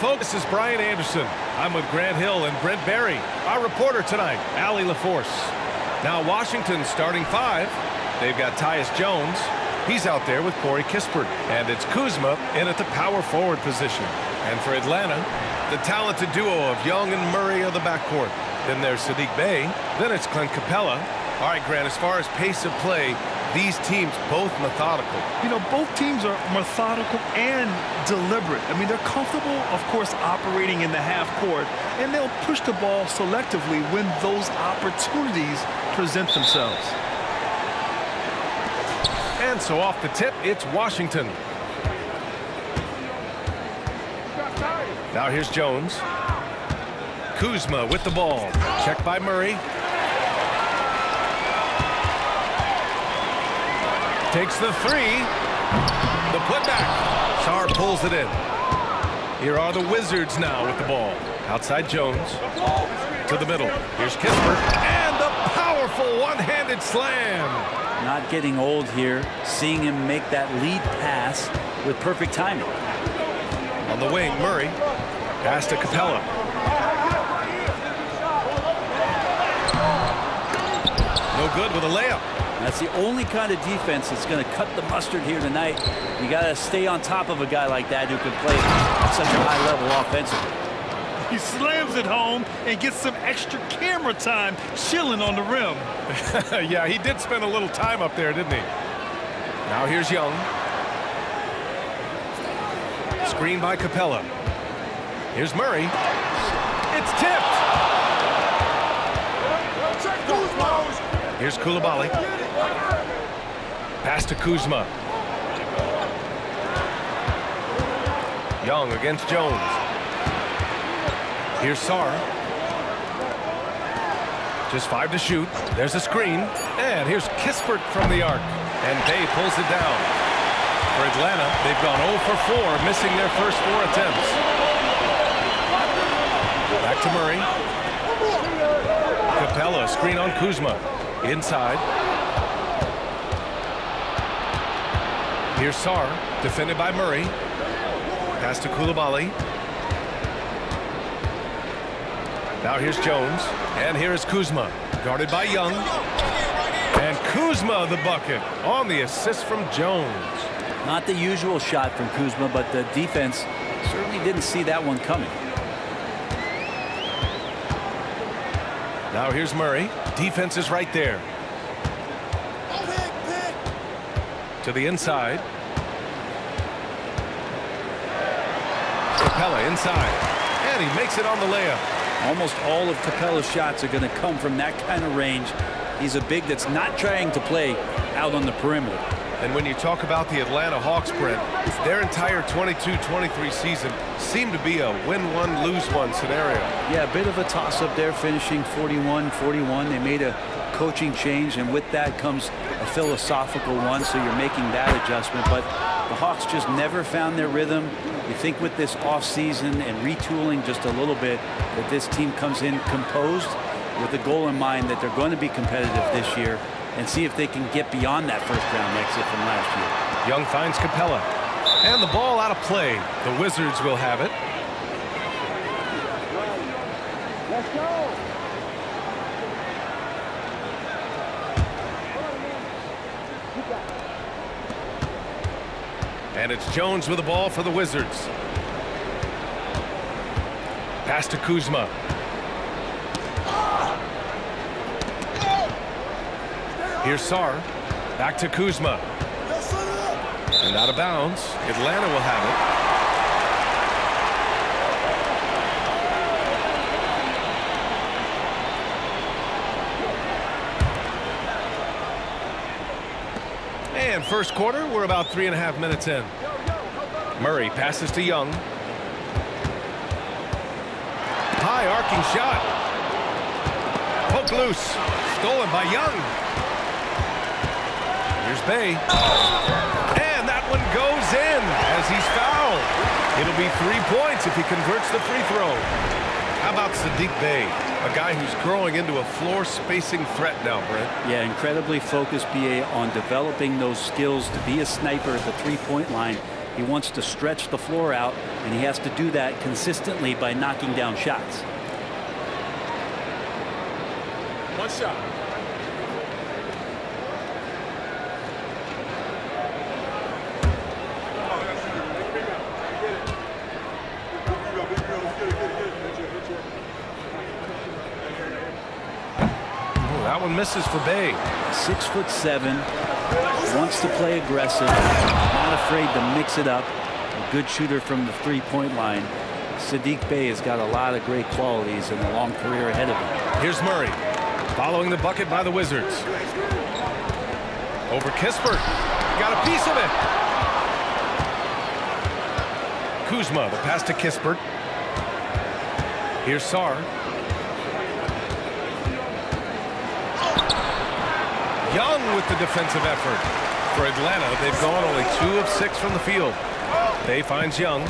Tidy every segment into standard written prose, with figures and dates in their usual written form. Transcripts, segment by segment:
Folks, this is Brian Anderson. I'm with Grant Hill and Brent Berry. Our reporter tonight, Ali LaForce. Now Washington's starting five. They've got Tyus Jones. He's out there with Corey Kispert. And it's Kuzma in at the power forward position. And for Atlanta, the talented duo of Young and Murray are the backcourt. Then there's Saddiq Bey. Then it's Clint Capela. All right, Grant, as far as pace of play, these teams both methodical. You know, both teams are methodical and deliberate. I mean, they're comfortable, of course, operating in the half court, and they'll push the ball selectively when those opportunities present themselves. And so off the tip, it's Washington. Now here's Jones. Kuzma with the ball. Checked by Murray. Takes the three. The putback. Sarr pulls it in. Here are the Wizards now with the ball. Outside Jones. To the middle. Here's Kispert. And the powerful one-handed slam. Not getting old here. Seeing him make that lead pass with perfect timing. On the wing, Murray. Pass to Capela. No good with a layup. That's the only kind of defense that's going to cut the mustard here tonight. You got to stay on top of a guy like that who can play at such a high level offensively. He slams it home and gets some extra camera time chilling on the rim. Yeah, he did spend a little time up there, didn't he? Now here's Young. Screen by Capela. Here's Murray. It's tipped. Here's Coulibaly. Pass to Kuzma. Young against Jones. Here's Sarr. Just five to shoot. There's a screen. And here's Kispert from the arc. And Bey pulls it down. For Atlanta, they've gone 0 for 4, missing their first 4 attempts. Back to Murray. Capela, screen on Kuzma. Inside. Here's Sarr, defended by Murray. Pass to Coulibaly. Now here's Jones. And here is Kuzma, guarded by Young. And Kuzma, the bucket, on the assist from Jones. Not the usual shot from Kuzma, but the defense certainly didn't see that one coming. Now here's Murray. Defense is right there. To the inside. Capela inside. And he makes it on the layup. Almost all of Capela's shots are going to come from that kind of range. He's a big that's not trying to play out on the perimeter. And when you talk about the Atlanta Hawks, Brent, their entire 22-23 season seemed to be a win-one, lose-one scenario. Yeah, a bit of a toss-up there, finishing 41-41. They made a coaching change, and with that comes a philosophical one, so you're making that adjustment. But the Hawks just never found their rhythm. You think with this offseason and retooling just a little bit that this team comes in composed with the goal in mind that they're going to be competitive this year and see if they can get beyond that first round exit from last year. Young finds Capela. And the ball out of play. The Wizards will have it. Let's go. And it's Jones with the ball for the Wizards. Pass to Kuzma. Here's Sarr. Back to Kuzma. And out of bounds. Atlanta will have it. And first quarter, we're about 3.5 minutes in. Murray passes to Young. High arcing shot. Poke loose. Stolen by Young. Here's Bey. And that one goes in as he's fouled. It'll be 3 points if he converts the free throw. How about Saddiq Bey, a guy who's growing into a floor spacing threat now, Brent? Yeah, incredibly focused BA on developing those skills to be a sniper at the three-point line. He wants to stretch the floor out, and he has to do that consistently by knocking down shots. One shot. Oh, that one misses for Bey. 6'7", wants to play aggressive, not afraid to mix it up. A good shooter from the three-point line. Saddiq Bey has got a lot of great qualities and a long career ahead of him. Here's Murray. Following the bucket by the Wizards. Over Kispert. Got a piece of it. Kuzma, the pass to Kispert. Here's Sarr. Young with the defensive effort. For Atlanta, they've gone only 2 of 6 from the field. Bey finds Young.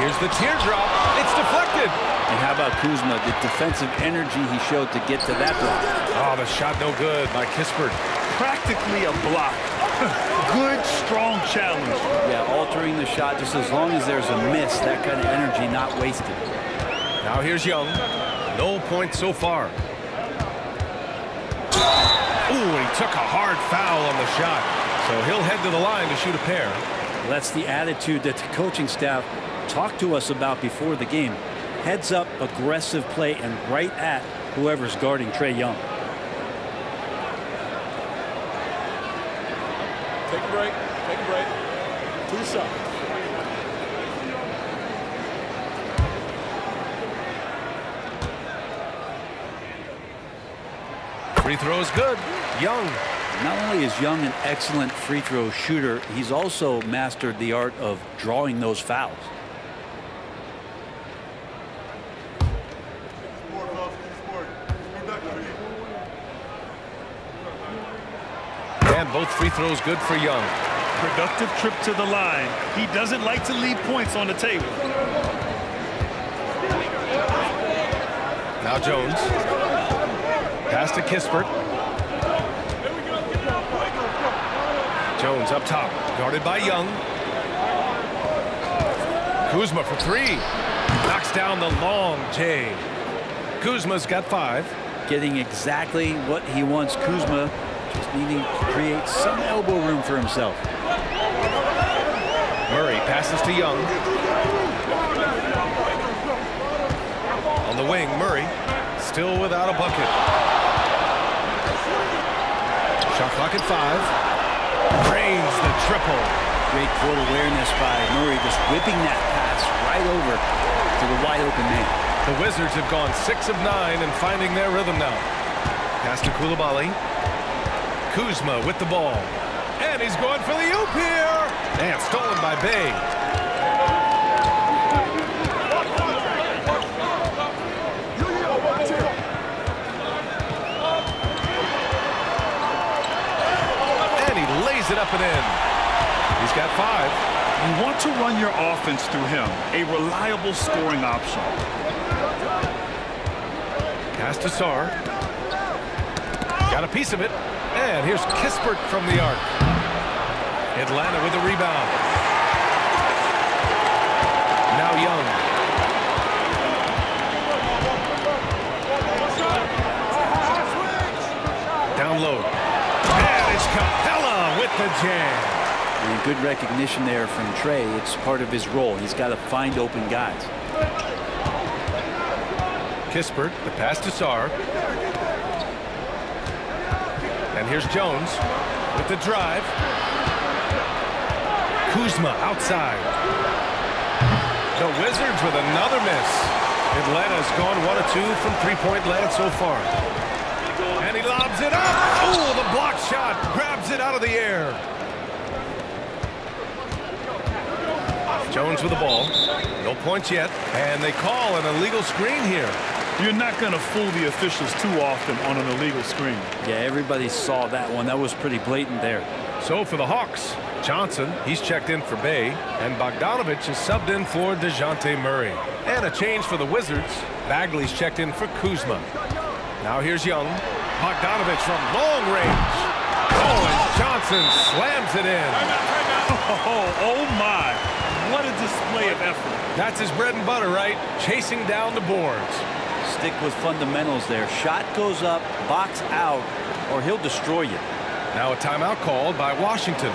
Here's the teardrop. It's deflected. And how about Kuzma? The defensive energy he showed to get to that block. Oh, the shot no good by Kispert. Practically a block. Good, strong challenge. Yeah, altering the shot just as long as there's a miss. That kind of energy not wasted. Now here's Young. No points so far. Ooh, he took a hard foul on the shot. So he'll head to the line to shoot a pair. Well, that's the attitude that the coaching staff talked to us about before the game. Heads up, aggressive play, and right at whoever's guarding Trae Young. Take a break. Take a break. 2 shots. Free throw's good. Young. Not only is Young an excellent free throw shooter, he's also mastered the art of drawing those fouls. Both free throws good for Young. Productive trip to the line. He doesn't like to leave points on the table. Now Jones. Pass to Kispert. Jones up top. Guarded by Young. Kuzma for 3. Knocks down the long J. Kuzma's got 5. Getting exactly what he wants. Kuzma just needing to create some elbow room for himself. Murray passes to Young. On the wing, Murray still without a bucket. Shot clock at 5. Drains the triple. Great court awareness by Murray, just whipping that pass right over to the wide open man. The Wizards have gone 6 of 9 and finding their rhythm now. Pass to Coulibaly. Kuzma with the ball. And he's going for the oop here. And stolen by Bey. And he lays it up and in. He's got 5. You want to run your offense through him. A reliable scoring option. Pass to Sarr. Got a piece of it. And here's Kispert from the arc. Atlanta with a rebound. Now Young. Down low. And it's Capela with the jam. And good recognition there from Trae. It's part of his role. He's got to find open guys. Kispert, the pass to Sarr. And here's Jones with the drive. Kuzma outside. The Wizards with another miss. Atlanta's gone 1 of 2 from three-point land so far. And he lobs it up. Oh, the block shot grabs it out of the air. Jones with the ball. No points yet. And they call an illegal screen here. You're not going to fool the officials too often on an illegal screen. Yeah, everybody saw that one. That was pretty blatant there. So for the Hawks, Johnson, he's checked in for Bey, and Bogdanović is subbed in for Dejounte Murray. And a change for the Wizards. Bagley's checked in for Kuzma. Now here's Young. Bogdanović from long range. Oh, and Johnson slams it in. Oh, my. What a display of effort. That's his bread and butter, right? Chasing down the boards. Stick with fundamentals there. Shot goes up, box out, or he'll destroy you. Now a timeout called by Washington.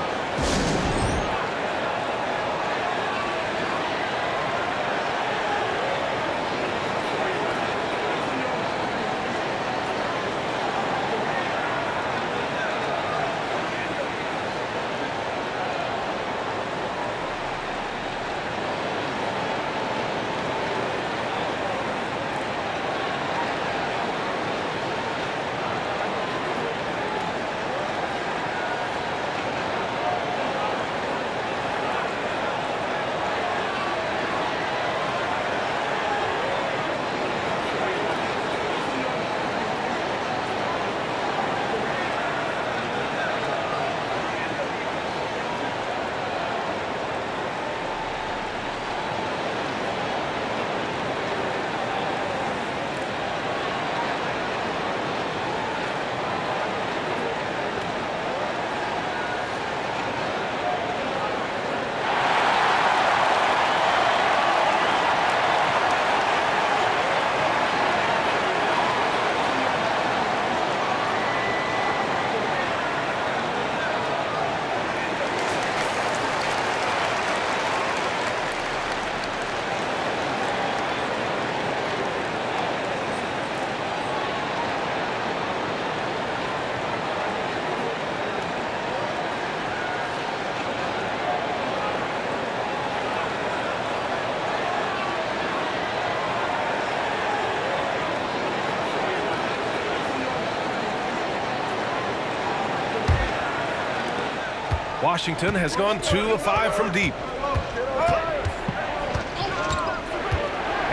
Washington has gone 2 of 5 from deep.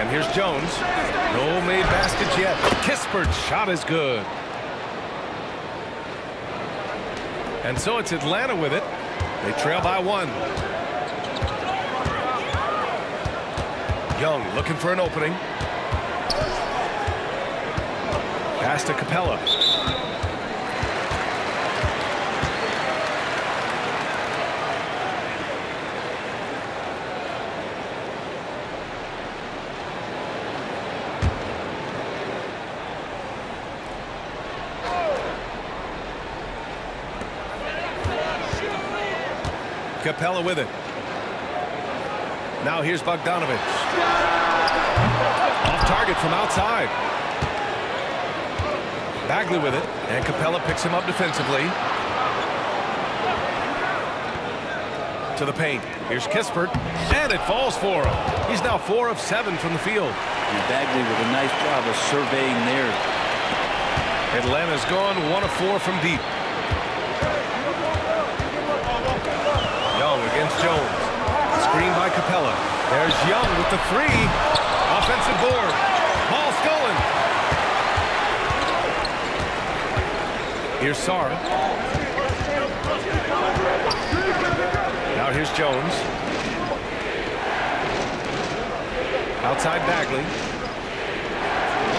And here's Jones. No made baskets yet. Kispert's shot is good. And so it's Atlanta with it. They trail by 1. Young looking for an opening. Pass to Capela. Capela with it. Now here's Bogdanović. Off target from outside. Bagley with it, and Capela picks him up defensively. To the paint. Here's Kispert, and it falls for him. He's now 4 of 7 from the field. And Bagley with a nice job of surveying there. Atlanta's gone 1 of 4 from deep. Against Jones. Screen by Capela. There's Young with the three. Offensive board. Ball stolen. Here's Sarr. Now here's Jones. Outside Bagley.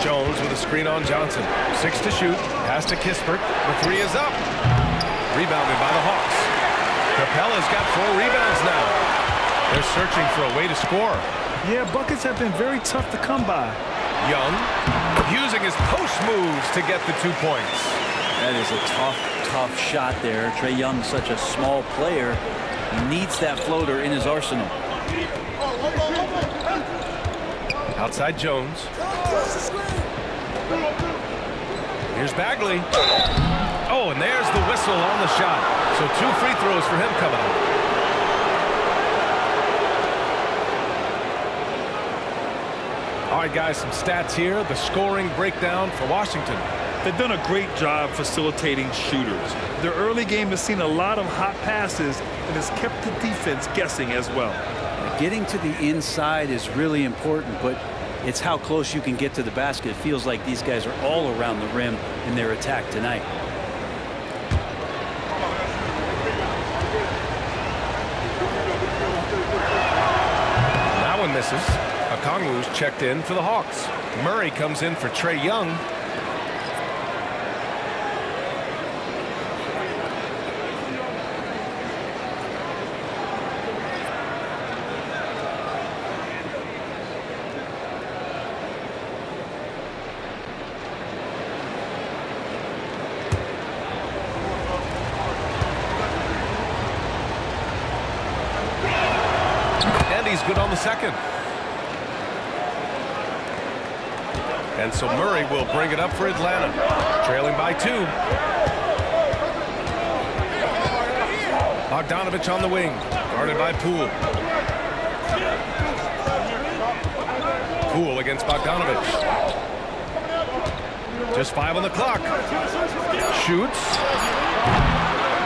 Jones with a screen on Johnson. 6 to shoot. Pass to Kispert. The three is up. Rebounded by the Hawks. Capela's got 4 rebounds now. They're searching for a way to score. Yeah, buckets have been very tough to come by. Young using his post moves to get the 2 points. That is a tough, tough shot there. Trae Young, such a small player, he needs that floater in his arsenal. Outside Jones. Here's Bagley. Oh, and there's the whistle on the shot. So 2 free throws for him coming up. All right, guys, some stats here. The scoring breakdown for Washington. They've done a great job facilitating shooters. Their early game has seen a lot of hot passes and has kept the defense guessing as well. Getting to the inside is really important, but it's how close you can get to the basket. It feels like these guys are all around the rim in their attack tonight. Misses. Okongwu's checked in for the Hawks. Murray comes in for Trae Young. and he's good on the second. And so Murray will bring it up for Atlanta, trailing by two. Bogdanović on the wing, guarded by Poole. Poole against Bogdanović. Just five on the clock. Shoots.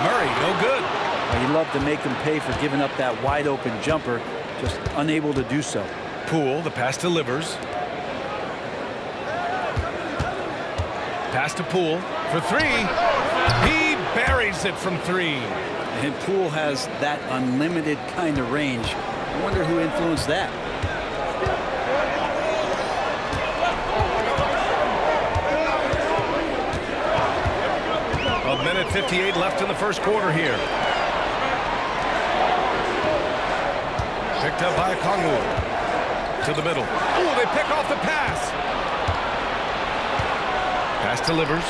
Murray, no good. Well, he loved to make them pay for giving up that wide open jumper, just unable to do so. Poole, the pass delivers. Pass to Poole for three. He buries it from three. And Poole has that unlimited kind of range. I wonder who influenced that. A minute 58 left in the first quarter here. Picked up by Okongwu. To the middle. Oh, they pick off the pass. Pass delivers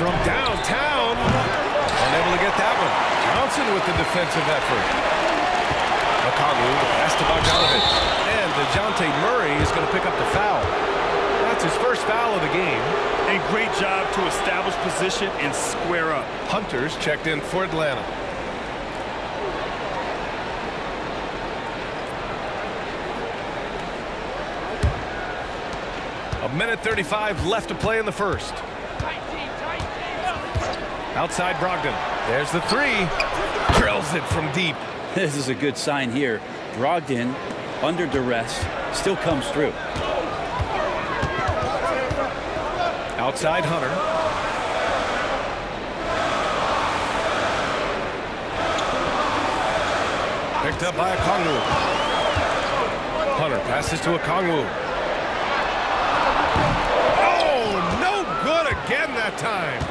from downtown. Unable to get that one. Johnson with the defensive effort. Okongwu pass to Bogdanović. And Dejounte Murray is going to pick up the foul. That's his first foul of the game. A great job to establish position and square up. Hunter's checked in for Atlanta. A minute 35 left to play in the first. Outside Brogdon. There's the three. Drills it from deep. This is a good sign here. Brogdon, under duress, still comes through. Outside Hunter. Picked up by Okongwu. Hunter passes to Okongwu. Again that time.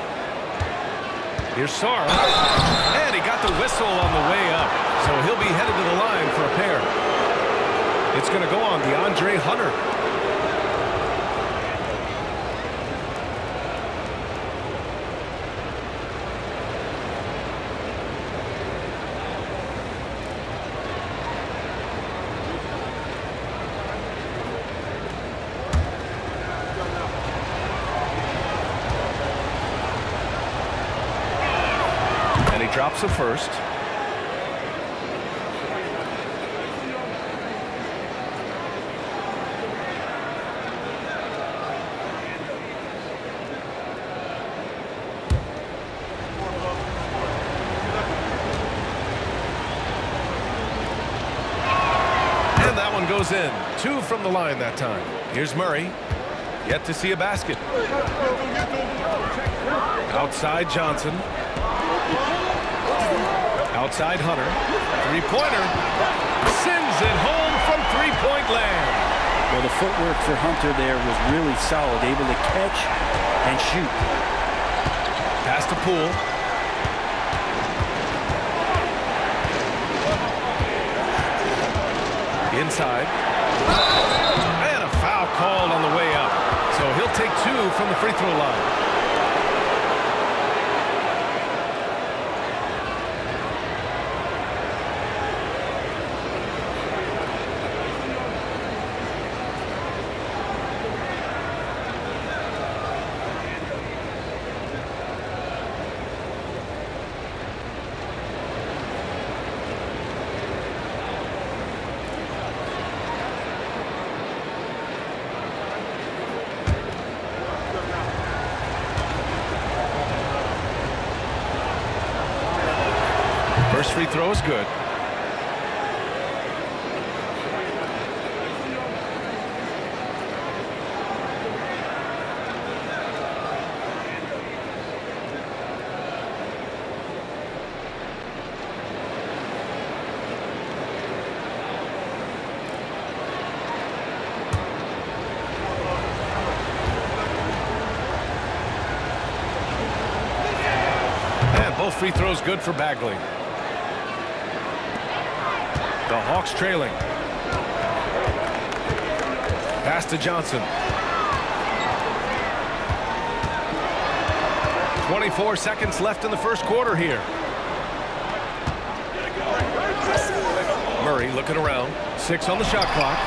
Here's Sarr. And he got the whistle on the way up. So he'll be headed to the line for a pair. It's going to go on DeAndre Hunter. Drops a first. And that one goes in. Two from the line that time. Here's Murray. Yet to see a basket. Outside Johnson. Outside Hunter, three-pointer, sends it home from three-point land. Well, the footwork for Hunter there was really solid, able to catch and shoot. Pass to Poole. Inside. And a foul called on the way up. So he'll take two from the free-throw line. First free throw is good. And both free throws good for Bagley. The Hawks trailing. Pass to Johnson. 24 seconds left in the first quarter here. Murray looking around. 6 on the shot clock.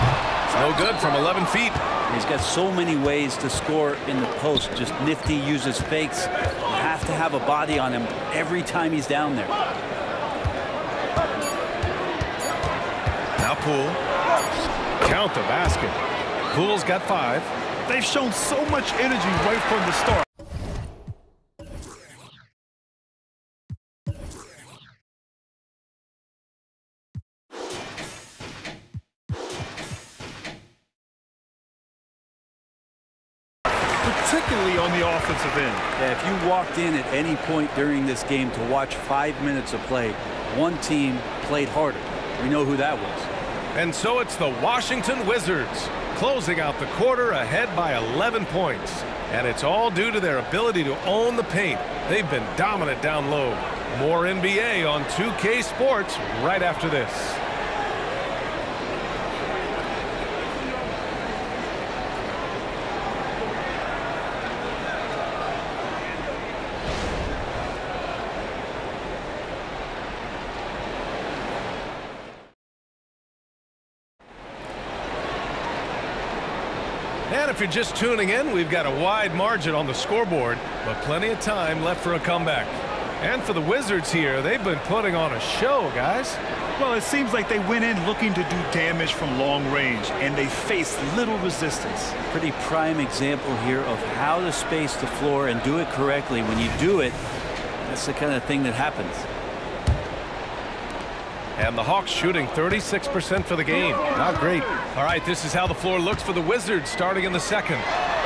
It's no good from 11 feet. He's got so many ways to score in the post. Just nifty, uses fakes. You have to have a body on him every time he's down there. Now Poole. Count the basket. Poole's got 5. They've shown so much energy right from the start. Particularly on the offensive end. Yeah, if you walked in at any point during this game to watch 5 minutes of play, one team played harder. We know who that was. And so it's the Washington Wizards closing out the quarter ahead by 11 points. And it's all due to their ability to own the paint. They've been dominant down low. More NBA on 2K Sports right after this. And if you're just tuning in, we've got a wide margin on the scoreboard, but plenty of time left for a comeback. And for the Wizards here, they've been putting on a show, guys. Well, it seems like they went in looking to do damage from long range, and they faced little resistance. Pretty prime example here of how to space the floor and do it correctly. When you do it, that's the kind of thing that happens. And the Hawks shooting 36% for the game. Not great. All right, this is how the floor looks for the Wizards starting in the second.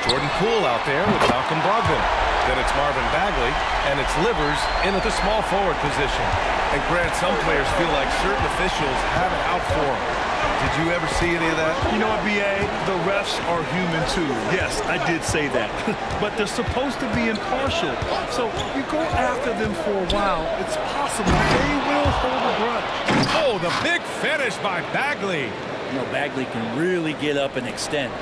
Jordan Poole out there with Malcolm Brogdon. Then it's Marvin Bagley, and it's Livers in at the small forward position. And Grant, some players feel like certain officials have it out for them. Did you ever see any of that? You know what, BA? The refs are human, too. Yes, I did say that. But they're supposed to be impartial. So you go after them for a while, it's possible they will hold a grudge. Oh, the big finish by Bagley. You know, Bagley can really get up and extend.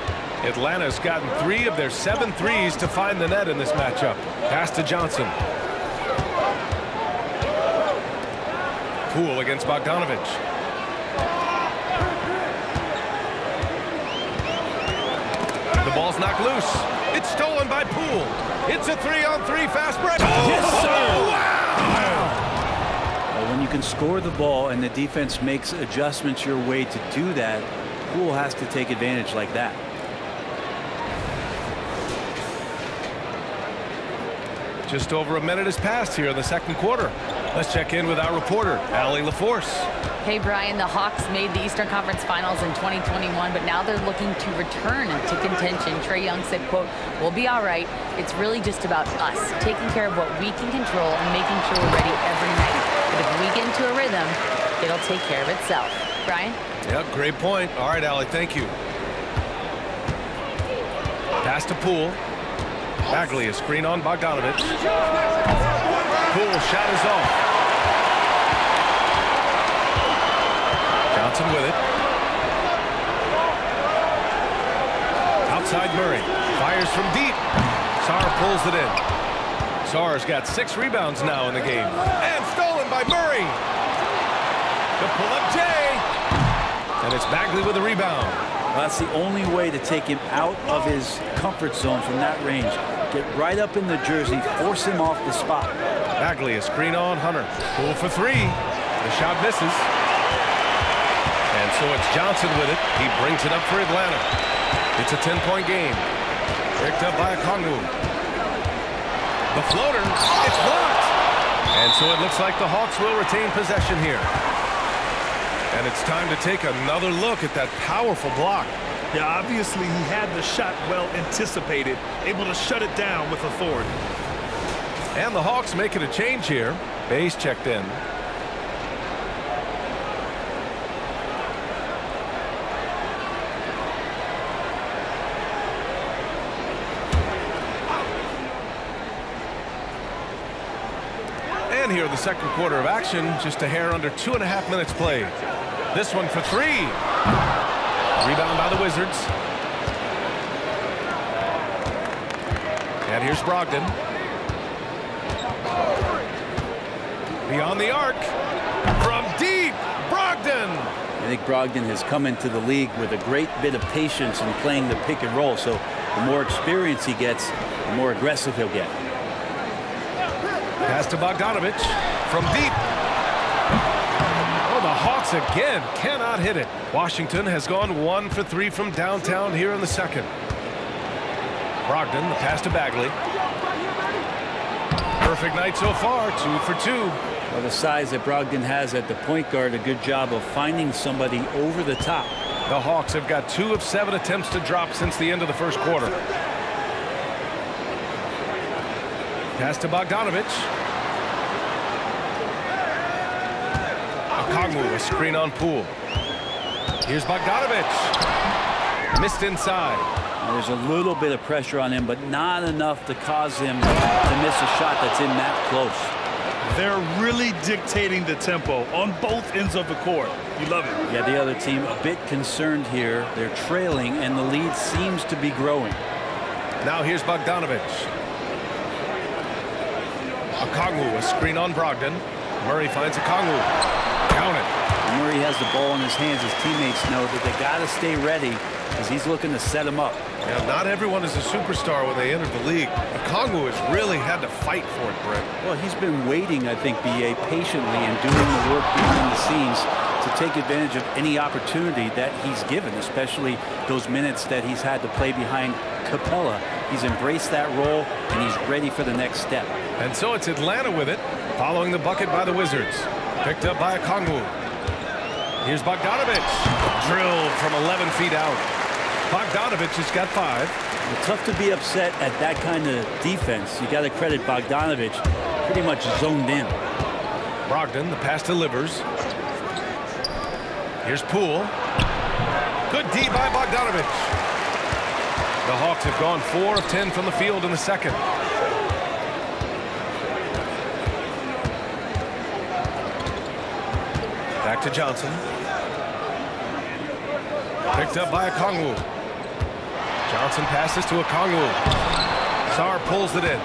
Atlanta's gotten 3 of their 7 threes to find the net in this matchup. Pass to Johnson. Poole against Bogdanović. The ball's knocked loose. It's stolen by Poole. It's a 3-on-3 fast break. Oh, yes, sir. Wow. When you can score the ball and the defense makes adjustments your way to do that, Poole has to take advantage like that. Just over a minute has passed here in the second quarter. Let's check in with our reporter, Ali LaForce. Hey, Brian, the Hawks made the Eastern Conference Finals in 2021, but now they're looking to return to contention. Trae Young said, quote, "We'll be all right. It's really just about us, taking care of what we can control and making sure we're ready every night. But if we get into a rhythm, it'll take care of itself." Brian? Yep, great point. All right, Ali, thank you. Pass to Poole. Bagley, a screen on Bogdanović. Poole shot is off. Johnson with it. Outside Murray. Fires from deep. Sarr pulls it in. Sarr's got 6 rebounds now in the game. And stolen by Murray. The pull-up Jay. And it's Bagley with the rebound. Well, that's the only way to take him out of his comfort zone from that range. Get right up in the jersey, force him off the spot. Bagley, a screen on Hunter. Poole for 3. The shot misses. And so it's Johnson with it. He brings it up for Atlanta. It's a 10-point game. Picked up by Okongwu. The floater, it's blocked. And so it looks like the Hawks will retain possession here. And it's time to take another look at that powerful block. Yeah, obviously he had the shot well anticipated, able to shut it down with authority. And the Hawks making a change here. Bays checked in. And here in the second quarter of action, just a hair under 2.5 minutes played. This one for 3. Rebound by the Wizards. And here's Brogdon. Beyond the arc. From deep, Brogdon. And think Brogdon has come into the league with a great bit of patience in playing the pick and roll. So the more experience he gets, the more aggressive he'll get. Pass to Bogdanović from deep. Oh, the Hawks again cannot hit it. Washington has gone 1 for 3 from downtown here in the second. Brogdon, the pass to Bagley. Perfect night so far, 2 for 2. Well, the size that Brogdon has at the point guard, a good job of finding somebody over the top. The Hawks have got 2 of 7 attempts to drop since the end of the first quarter. Pass to Bogdanović. Okongwu, a screen on Poole. Here's Bogdanović. Missed inside. There's a little bit of pressure on him, but not enough to cause him to miss a shot that's in that close. They're really dictating the tempo on both ends of the court. You love it. Yeah, the other team a bit concerned here. They're trailing, and the lead seems to be growing. Now here's Bogdanović. Okongwu, a screen on Brogdon. Murray finds Okongwu. Count it. Murray has the ball in his hands. His teammates know that they got to stay ready because he's looking to set him up. Yeah, not everyone is a superstar when they enter the league. Okongwu has really had to fight for it, Brent. Well, he's been waiting, I think, B.A., patiently and doing the work behind the scenes to take advantage of any opportunity that he's given, especially those minutes that he's had to play behind Capela. He's embraced that role, and he's ready for the next step. And so it's Atlanta with it, following the bucket by the Wizards. Picked up by Okongwu. Here's Bogdanović. Drilled from 11 feet out. Bogdanović has got 5. It's tough to be upset at that kind of defense. You got to credit Bogdanović. Pretty much zoned in. Brogdon, the pass delivers. Here's Poole. Good D by Bogdanović. The Hawks have gone 4 of 10 from the field in the second. Back to Johnson. Picked up by Okongwu. Johnson passes to Okongwu. Sarr pulls it in.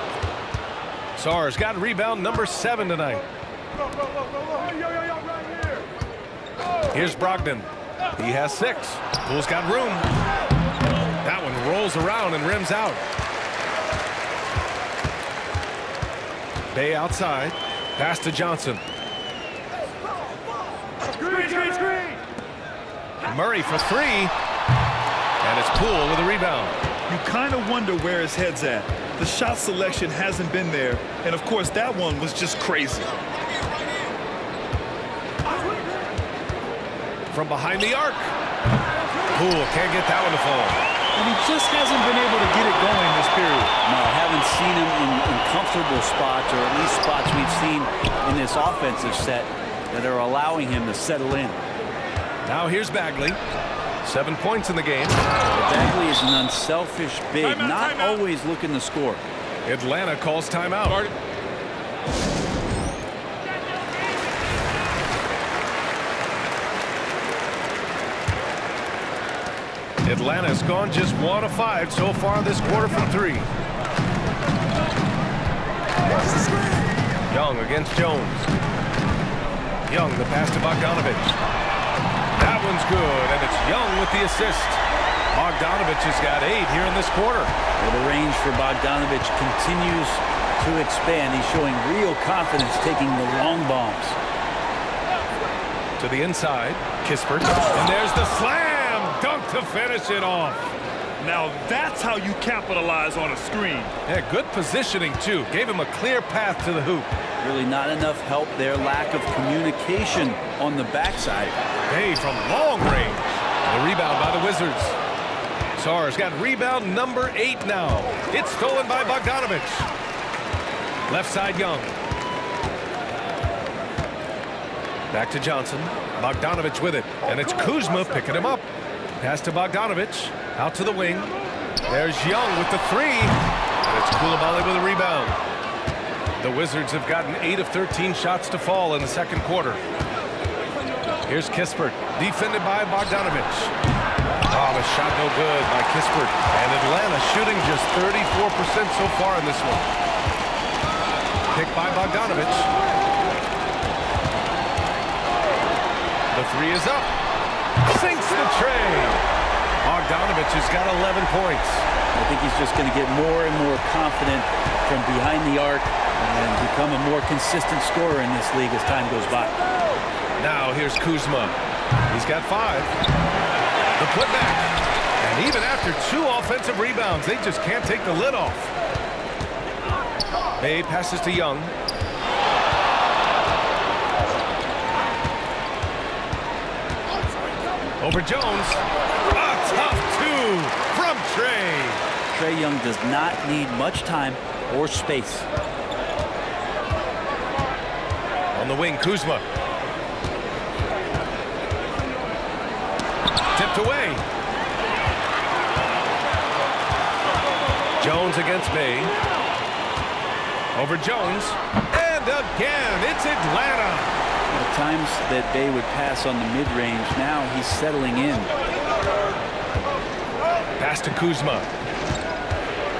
Sarr's got rebound number 7 tonight. Here's Brogdon. He has 6. Poole's got room. That one rolls around and rims out. Bey outside. Pass to Johnson. Murray for 3. And it's Poole with a rebound. You kind of wonder where his head's at. The shot selection hasn't been there. And, of course, that one was just crazy. From behind the arc. Poole can't get that one to fall. And he just hasn't been able to get it going this period. No, I haven't seen him in comfortable spots, or at least spots we've seen in this offensive set that are allowing him to settle in. Now here's Bagley. 7 points in the game. But Bagley is an unselfish big, timeout, not timeout. Always looking to score. Atlanta calls timeout. Atlanta's gone just 1 of 5 so far this quarter from 3. Young against Jones. Young, the pass to Bogdanović. That one's good, and it's Young with the assist. Bogdanović has got 8 here in this quarter. Well, the range for Bogdanović continues to expand. He's showing real confidence taking the long bombs. To the inside, Kispert. And there's the slam! Dunk to finish it off. Now that's how you capitalize on a screen. Yeah, good positioning, too. Gave him a clear path to the hoop. Really not enough help there. Lack of communication on the backside. Bey from long range. The rebound by the Wizards. Sarr's got rebound number 8 now. It's stolen by Bogdanović. Left side, Young. Back to Johnson. Bogdanović with it. And it's Kuzma picking him up. Pass to Bogdanović, out to the wing. There's Young with the 3. And it's Coulibaly with a rebound. The Wizards have gotten 8 of 13 shots to fall in the second quarter. Here's Kispert, defended by Bogdanović. Oh, the shot no good by Kispert. And Atlanta shooting just 34% so far in this one. Picked by Bogdanović. The 3 is up. sinks the tray. Bogdanović has got 11 points. I think he's just going to get more and more confident from behind the arc and become a more consistent scorer in this league as time goes by. Now here's Kuzma. He's got 5. The putback. And even after 2 offensive rebounds, they just can't take the lid off. Bey passes to Young. Over Jones. A tough 2 from Trae. Trae Young does not need much time or space. On the wing, Kuzma. Tipped away. Jones against Bey. Over Jones. And again, it's Atlanta. The times that Bey would pass on the mid-range, now he's settling in. Pass to Kuzma.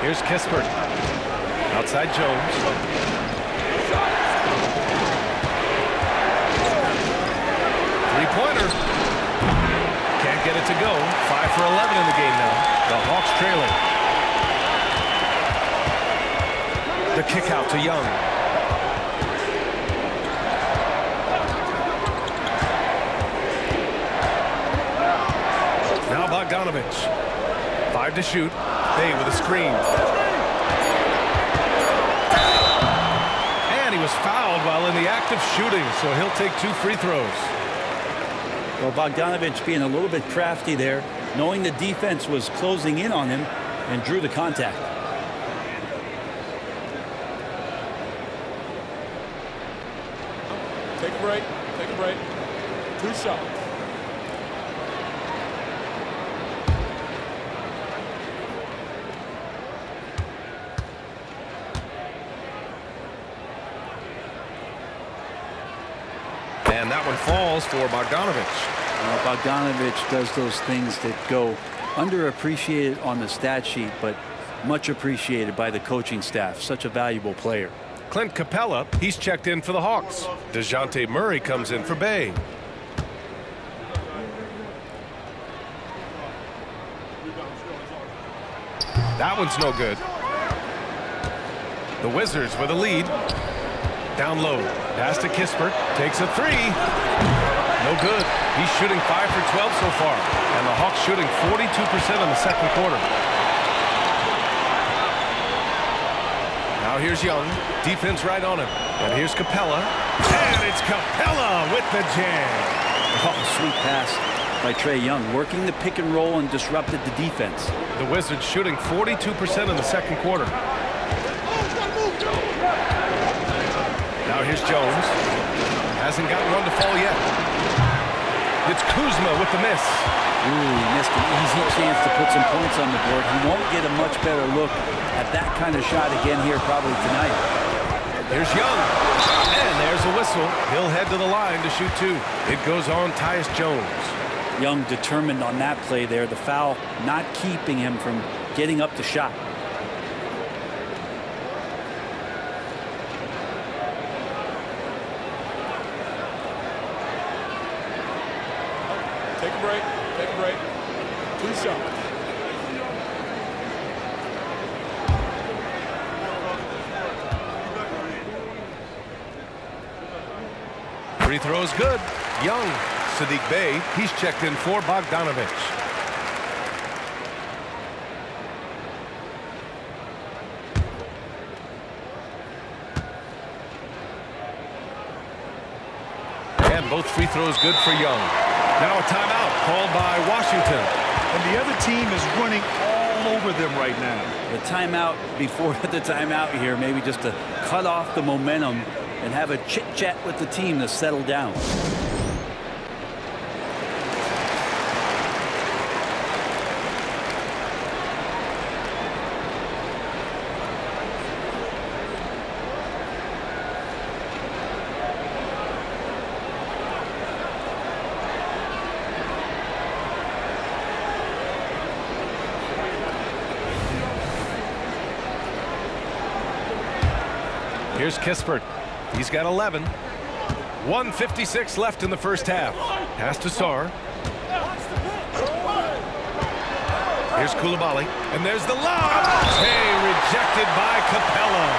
Here's Kispert. Outside Jones. Three-pointer. Can't get it to go. 5 for 11 in the game now. The Hawks trailing. The kick out to Young. Bogdanović, 5 to shoot. Bey with a screen. And he was fouled while in the act of shooting, so he'll take 2 free throws. Well, Bogdanović being a little bit crafty there, knowing the defense was closing in on him, and drew the contact. Take a break. Take a break. 2 shots. And that one falls for Bogdanović. Bogdanović does those things that go underappreciated on the stat sheet, but much appreciated by the coaching staff. Such a valuable player. Clint Capela, he's checked in for the Hawks. Dejounte Murray comes in for Bey. That one's no good. The Wizards with a lead. Down low. Pass to Kispert. Takes a 3. No good. He's shooting 5 for 12 so far. And the Hawks shooting 42% in the second quarter. Now here's Young. Defense right on him. And here's Capela. And it's Capela with the jam. Oh, sweet pass by Trae Young. Working the pick and roll and disrupted the defense. The Wizards shooting 42% in the second quarter. Now here's Jones. Hasn't gotten one to fall yet. It's Kuzma with the miss. Ooh, he missed an easy chance to put some points on the board. He won't get a much better look at that kind of shot again here probably tonight. Here's Young. And there's a whistle. He'll head to the line to shoot 2. It goes on Tyus Jones. Young determined on that play there. The foul not keeping him from getting up the shot. Take a break. 2 shots. Free throws good. Young. Saddiq Bey. He's checked in for Bogdanović. And both free throws good for Young. Now a timeout called by Washington. And the other team is running all over them right now. The timeout before the timeout here, maybe just to cut off the momentum and have a chit-chat with the team to settle down. Here's Kispert. He's got 11. 1:56 left in the first half. Pass to Sarr. Here's Coulibaly. And there's the lob. Hey, rejected by Capela.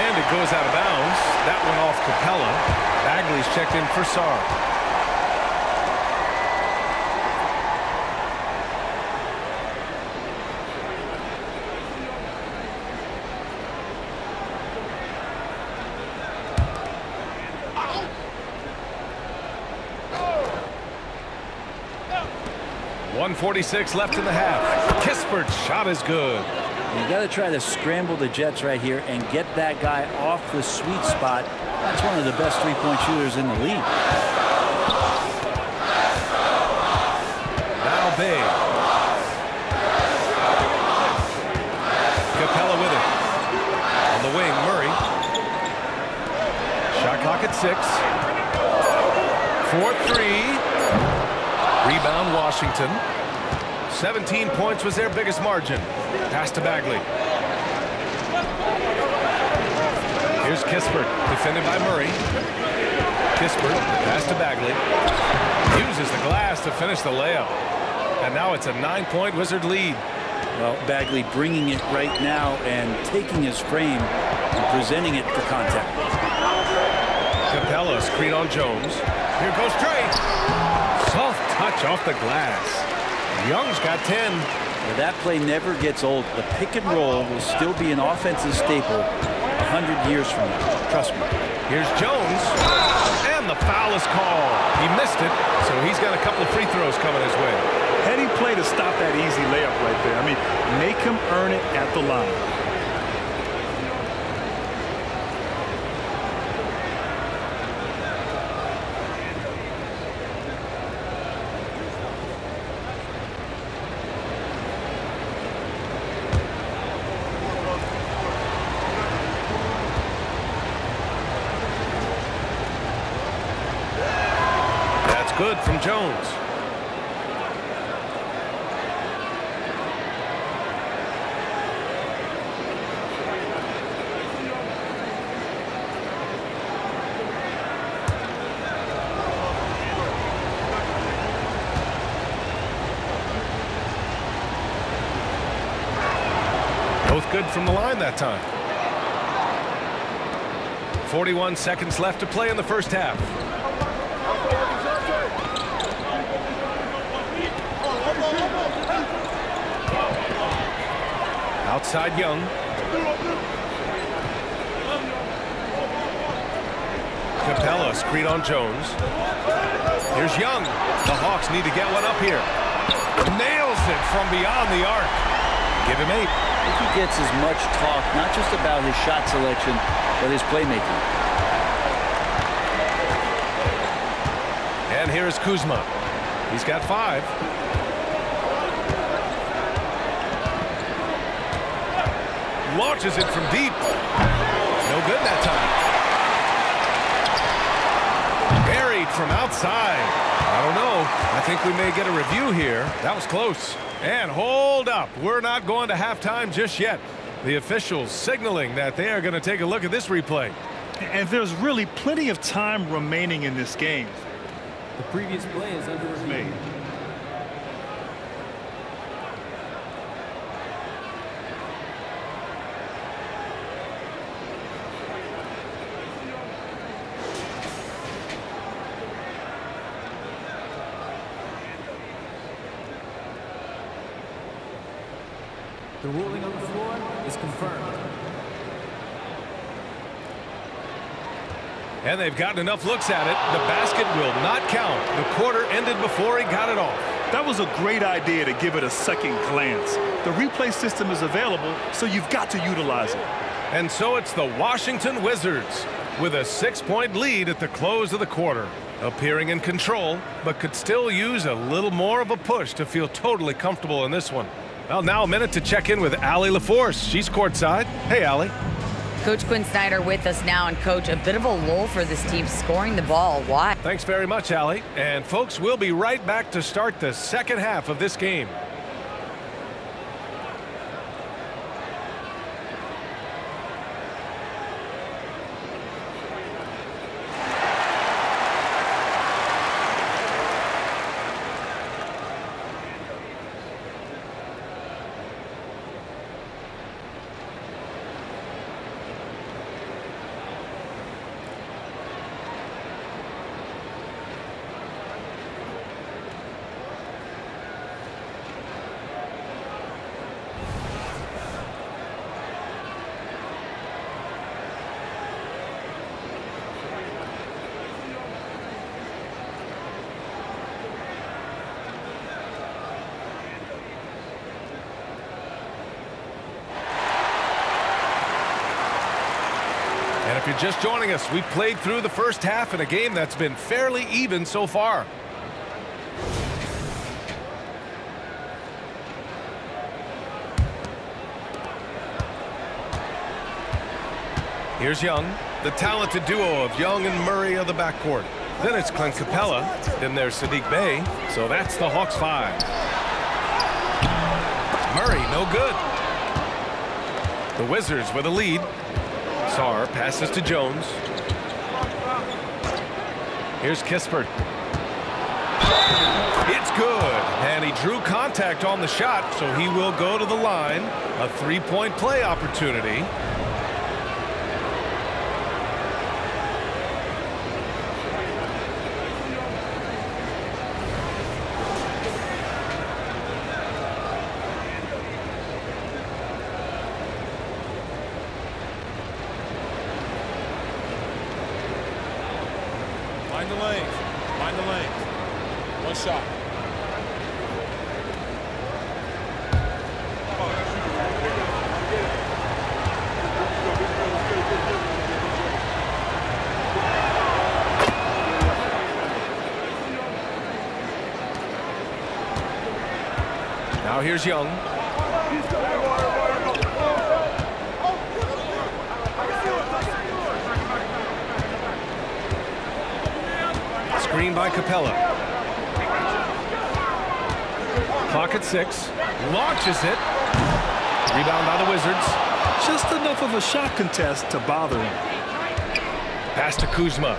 And it goes out of bounds. That went off Capela. Bagley's checked in for Sarr. .46 left in the half. Kispert's shot is good. You got to try to scramble the Jets right here and get that guy off the sweet spot. That's one of the best three-point shooters in the league. Now Bey. Capela with it. On the wing, Murray. Shot clock at 6. 4-3. Rebound Washington. 17 points was their biggest margin. Pass to Bagley. Here's Kispert, defended by Murray. Kispert, pass to Bagley. Uses the glass to finish the layup. And now it's a 9-point Wizard lead. Well, Bagley bringing it right now and taking his frame and presenting it for contact. Capela, screen on Jones. Here goes Trae. Soft touch off the glass. Young's got 10. Now that play never gets old. The pick and roll will still be an offensive staple 100 years from now. Trust me. Here's Jones. And the foul is called. He missed it, so he's got a couple of free throws coming his way. Heady play to stop that easy layup right there. I mean, make him earn it at the line. Good from Jones. Both good from the line that time. 41 seconds left to play in the first half. Outside Young. Capela screen on Jones. Here's Young. The Hawks need to get one up here. Nails it from beyond the arc. Give him 8. I think he gets as much talk, not just about his shot selection, but his playmaking. And here is Kuzma. He's got 5. Launches it from deep. No good that time. Buried from outside. I don't know. I think we may get a review here. That was close. And hold up. We're not going to halftime just yet. The officials signaling that they are going to take a look at this replay. And there's really plenty of time remaining in this game. The previous play is under review. The ruling on the floor is confirmed. And they've gotten enough looks at it. The basket will not count. The quarter ended before he got it off. That was a great idea to give it a second glance. The replay system is available, so you've got to utilize it. And so it's the Washington Wizards with a 6-point lead at the close of the quarter. Appearing in control, but could still use a little more of a push to feel totally comfortable in this one. Well, now a minute to check in with Ali LaForce. She's courtside. Hey, Ali. Coach Quinn Snyder with us now. And, Coach, a bit of a lull for this team scoring the ball. Why? Thanks very much, Ali. And, folks, we'll be right back to start the second half of this game. just joining us, we played through the first half in a game that's been fairly even so far. Here's Young. The talented duo of Young and Murray are the backcourt. Then it's Clint Capela. Then there's Saddiq Bey. So that's the Hawks five. Murray, no good. The Wizards with a lead. Sarr passes to Jones. Here's Kispert. It's good. And he drew contact on the shot, so he will go to the line. A three-point play opportunity. Now here's Young. Screen by Capela. Clock at 6. Launches it. Rebound by the Wizards. Just enough of a shot contest to bother him. Pass to Kuzma.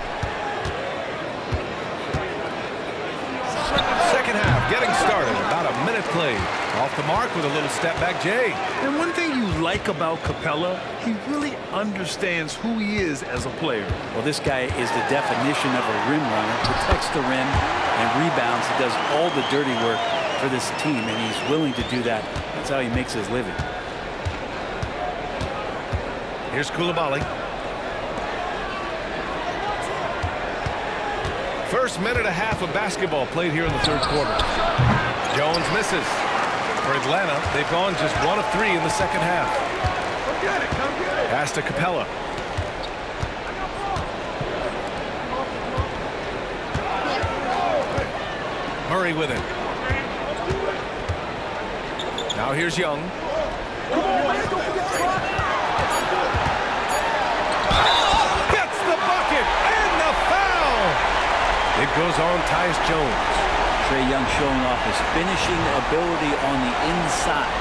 Second half, getting started. About a minute play. Off the mark with a little step back, Jay. And one thing you like about Capela, he really understands who he is as a player. Well, this guy is the definition of a rim runner, protects the rim and rebounds. He does all the dirty work for this team, and he's willing to do that. That's how he makes his living. Here's Coulibaly. First minute and a half of basketball played here in the third quarter. Jones misses. For Atlanta, they've gone just 1 of 3 in the second half. Pass to Capela. Murray with it. Now here's Young. Gets the bucket and the foul. It goes on Tyus Jones. Trae Young showing off his finishing ability on the inside.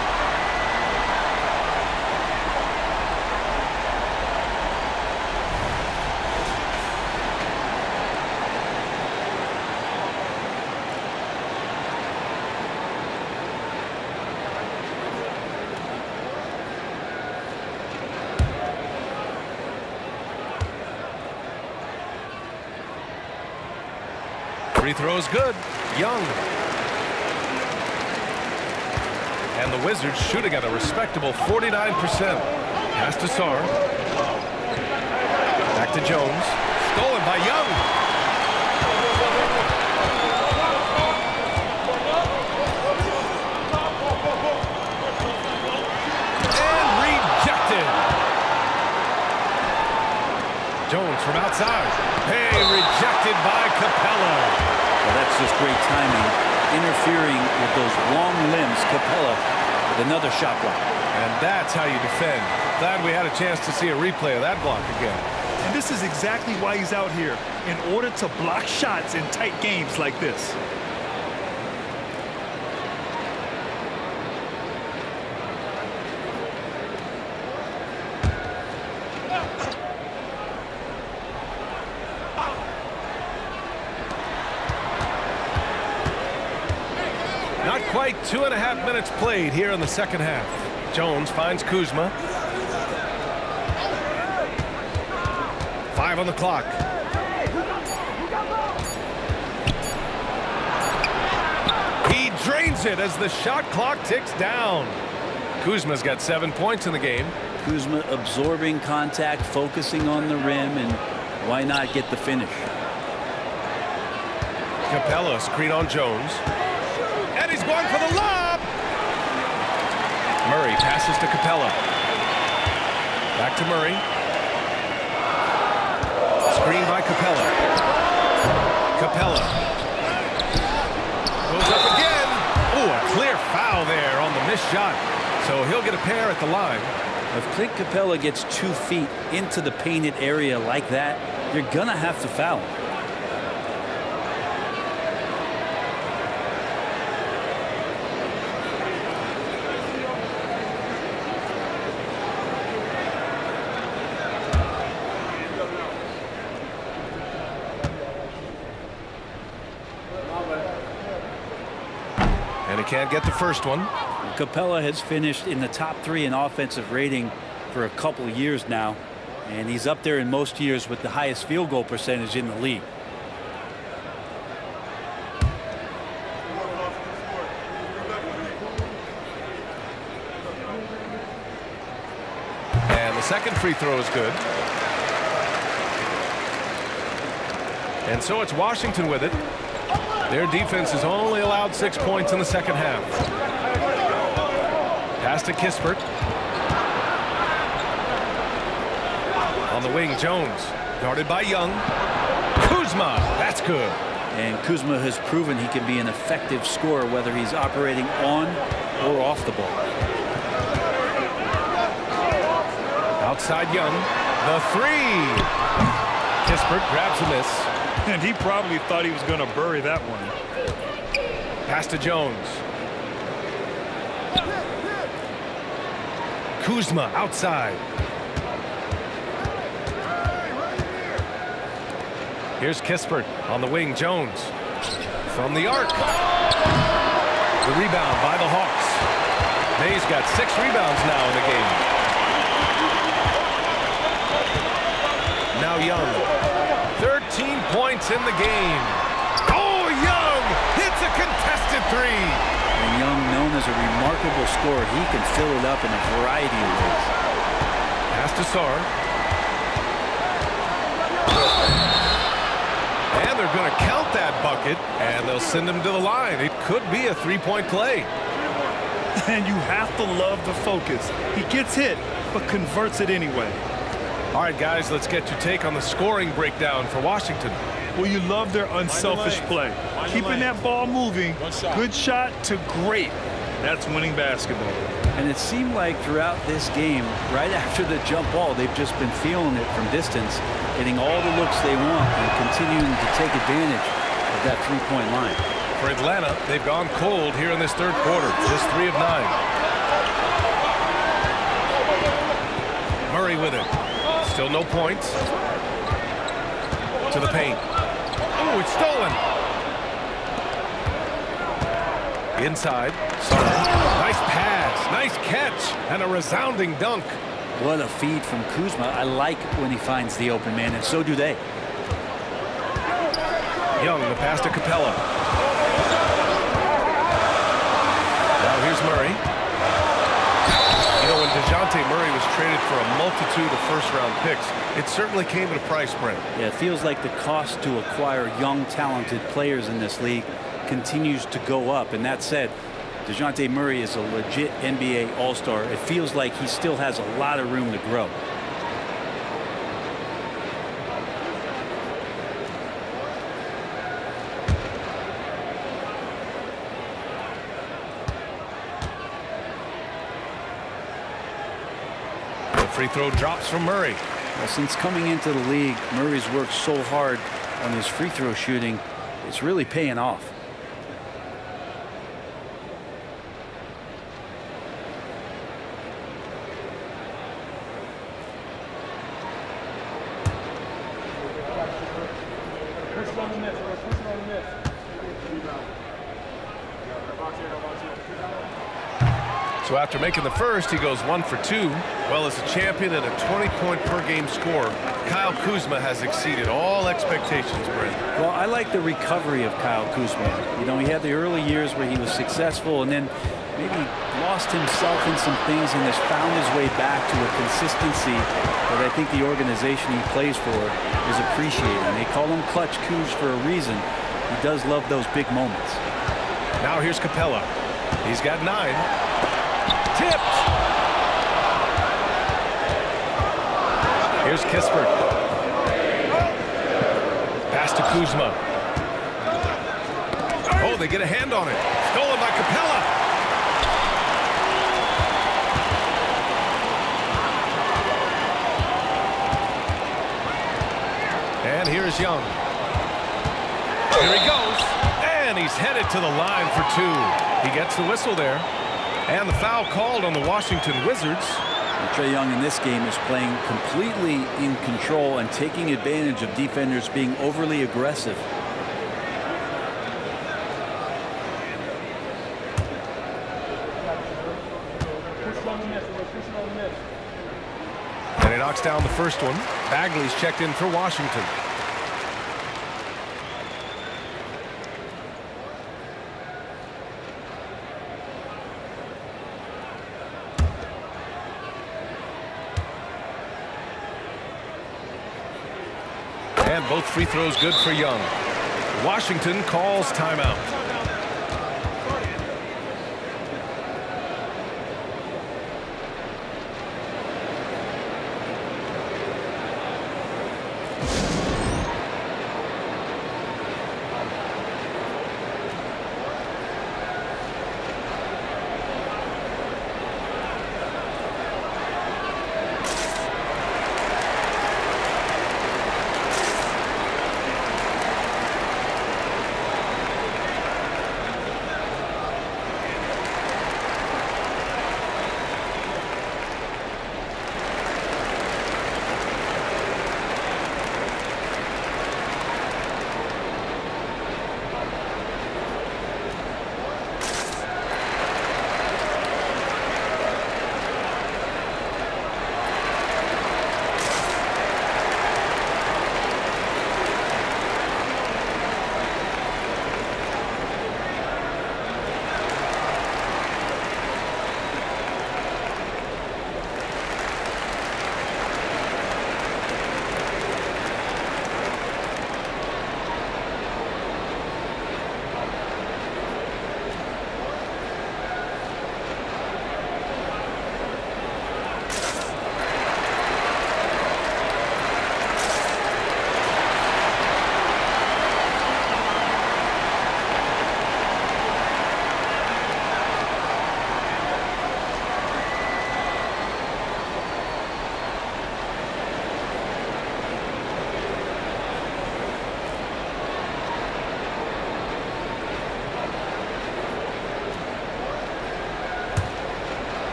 Free throw's good. Young. And the Wizards shooting at a respectable 49%. Pass to Sarr. Back to Jones. Stolen by Young. And rejected. Jones from outside. Hey, rejected by Capela. Well, that's just great timing, interfering with those long limbs. Capela with another shot block. And that's how you defend. Glad we had a chance to see a replay of that block again. And this is exactly why he's out here, in order to block shots in tight games like this. Quite 2.5 minutes played here in the second half. Jones finds Kuzma. 5 on the clock. He drains it as the shot clock ticks down. Kuzma's got 7 points in the game. Kuzma absorbing contact, focusing on the rim, and why not get the finish? Capela screen on Jones. And he's going for the lob. Murray passes to Capela. Back to Murray. Screen by Capela. Capela. Goes up again. Oh, a clear foul there on the missed shot. So he'll get a pair at the line. If Clint Capela gets 2 feet into the painted area like that, you're going to have to foul him. Can't get the first one. Capela has finished in the top 3 in offensive rating for a couple of years now, and he's up there in most years with the highest field goal percentage in the league. And the second free throw is good. And so it's Washington with it. Their defense has only allowed 6 points in the second half. Pass to Kispert. On the wing, Jones. Guarded by Young. Kuzma. That's good. And Kuzma has proven he can be an effective scorer, whether he's operating on or off the ball. Outside Young. The three. Kispert grabs a miss. And he probably thought he was going to bury that one. Pass to Jones. Kuzma outside. Here's Kispert on the wing. Jones from the arc. The rebound by the Hawks. Bay's got 6 rebounds now in the game. Now Young. 13 points in the game. Oh, Young hits a contested three. And Young, known as a remarkable scorer, he can fill it up in a variety of ways. Pass to Sarr. And they're going to count that bucket, and they'll send him to the line. It could be a three-point play. And you have to love the focus. He gets hit, but converts it anyway. All right, guys, let's get your take on the scoring breakdown for Washington. Well, you love their unselfish play. Keeping that ball moving, good shot to great. That's winning basketball. And it seemed like throughout this game, right after the jump ball, they've just been feeling it from distance, getting all the looks they want and continuing to take advantage of that three-point line. For Atlanta, they've gone cold here in this third quarter, just 3 of 9. Murray with it. Still no points. To the paint. Oh, it's stolen. Inside. Sorry. Nice pass. Nice catch. And a resounding dunk. What a feed from Kuzma. I like when he finds the open man, and so do they. Young, the pass to Capela. Now here's Murray. Dejounte Murray was traded for a multitude of first-round picks. It certainly came at a price, Brent. Yeah, it feels like the cost to acquire young, talented players in this league continues to go up. And that said, Dejounte Murray is a legit NBA All-Star. It feels like he still has a lot of room to grow. Free throw drops from Murray. Well, since coming into the league, Murray's worked so hard on his free throw shooting. It's really paying off. So after making the first, he goes 1 for 2. Well, as a champion and a 20-point-per-game scorer, Kyle Kuzma has exceeded all expectations, Brent. Well, I like the recovery of Kyle Kuzma. You know, he had the early years where he was successful and then maybe lost himself in some things and has found his way back to a consistency that I think the organization he plays for is appreciating. They call him Clutch Kuz for a reason. He does love those big moments. Now here's Capela. He's got 9. Tipped. Here's Kispert. pass to Kuzma. Oh, they get a hand on it. Stolen by Capela. And here's Young. Here he goes. And he's headed to the line for two. He gets the whistle there. And the foul called on the Washington Wizards. Trae Young in this game is playing completely in control and taking advantage of defenders being overly aggressive. And he knocks down the first one. Bagley's checked in for Washington. And both free throws good for Young. Washington calls timeout.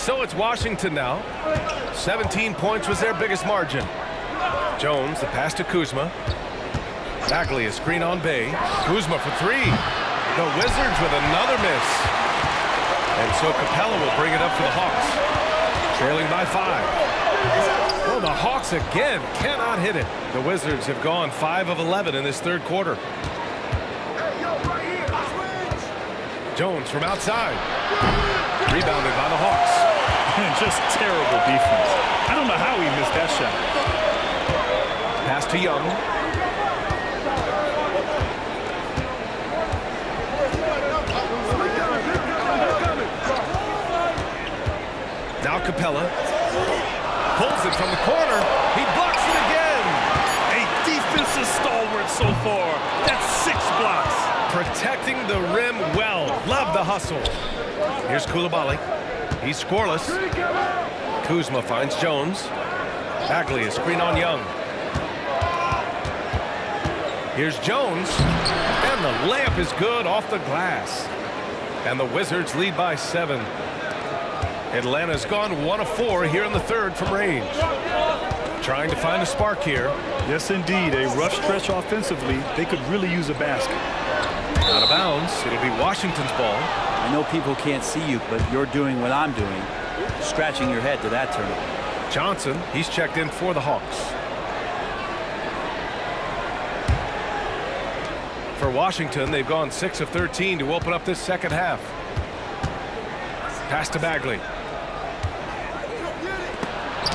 So it's Washington now. 17 points was their biggest margin. Jones, the pass to Kuzma. Bagley, a screen on Bey. Kuzma for three. The Wizards with another miss. And so Capela will bring it up for the Hawks. Trailing by five. Well, the Hawks again cannot hit it. The Wizards have gone 5 of 11 in this third quarter. Jones from outside. Rebounded by the Hawks. Just terrible defense. I don't know how he missed that shot. Pass to Young. Now Capela pulls it from the corner. He blocks it again. A defensive stalwart so far. That's 6 blocks. Protecting the rim well. Love the hustle. Here's Coulibaly. He's scoreless. Kuzma finds Jones. Bagley, a screen on Young. Here's Jones. And the layup is good off the glass. And the Wizards lead by 7. Atlanta's gone 1 of 4 here in the third from range. Trying to find a spark here. Yes, indeed. A rough stretch offensively. They could really use a basket. Out of bounds. It'll be Washington's ball. I know people can't see you, but you're doing what I'm doing. Scratching your head to that turnover. Johnson, he's checked in for the Hawks. For Washington, they've gone 6 of 13 to open up this second half. Pass to Bagley.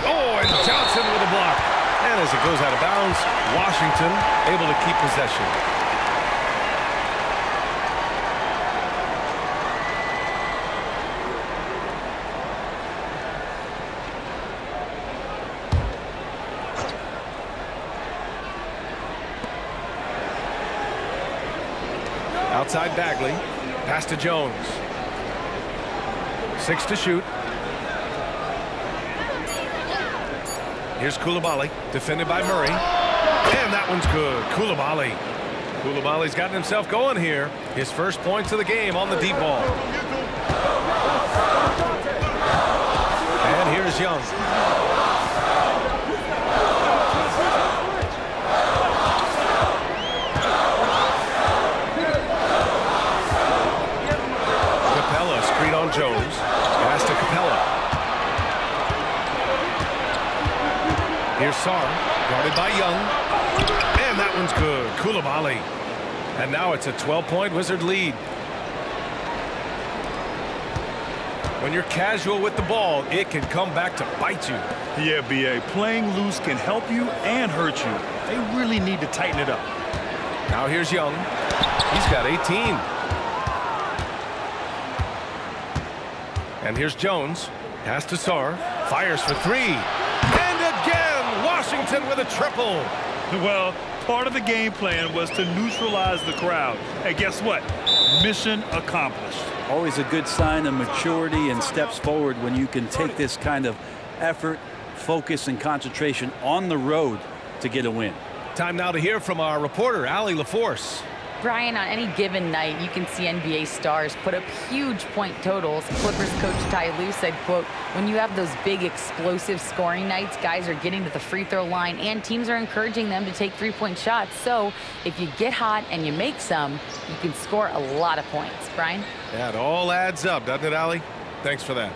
Oh, and Johnson with a block. And as it goes out of bounds, Washington able to keep possession. Outside Bagley. Pass to Jones. 6 to shoot. Here's Coulibaly, defended by Murray. And that one's good. Coulibaly. Coulibaly's gotten himself going here. His first points of the game on the deep ball. And here's Young. Capela, screen on Jones. Pass to Capela. Here's Sarr, guarded by Young. And that one's good. Coulibaly. And now it's a 12-point Wizard lead. When you're casual with the ball, it can come back to bite you. Yeah, BA, playing loose can help you and hurt you. They really need to tighten it up. Now here's Young. He's got 18. And here's Jones. Pass to Sarr. Fires for three. Washington with a triple. Well, part of the game plan was to neutralize the crowd. And guess what? Mission accomplished. Always a good sign of maturity and steps forward when you can take this kind of effort, focus, and concentration on the road to get a win. Time now to hear from our reporter, Ali LaForce. Brian, on any given night, you can see NBA stars put up huge point totals. Clippers coach Ty Lue said, quote, when you have those big explosive scoring nights, guys are getting to the free throw line and teams are encouraging them to take three-point shots. So if you get hot and you make some, you can score a lot of points. Brian? That all adds up, doesn't it, Ali? Thanks for that.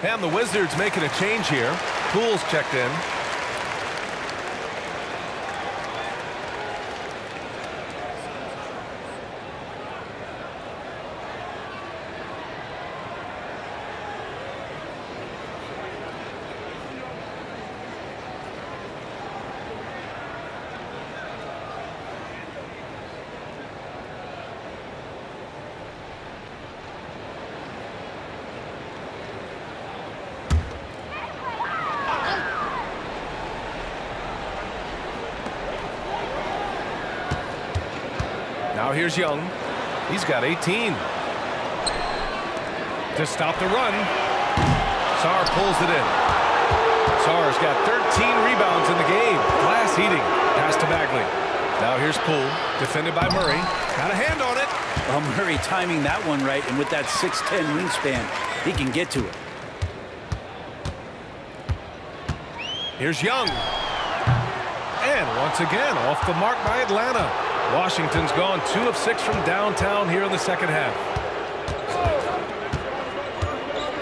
And the Wizards making a change here. Poole's checked in. Now here's Young. He's got 18. Just stop the run. Sarr pulls it in. Sarr's got 13 rebounds in the game. Glass heating. Pass to Bagley. Now here's Poole. Defended by Murray. Got a hand on it. Well, Murray timing that one right. And with that 6'10 wingspan, he can get to it. Here's Young. And once again, off the mark by Atlanta. Washington's gone 2 of 6 from downtown here in the second half.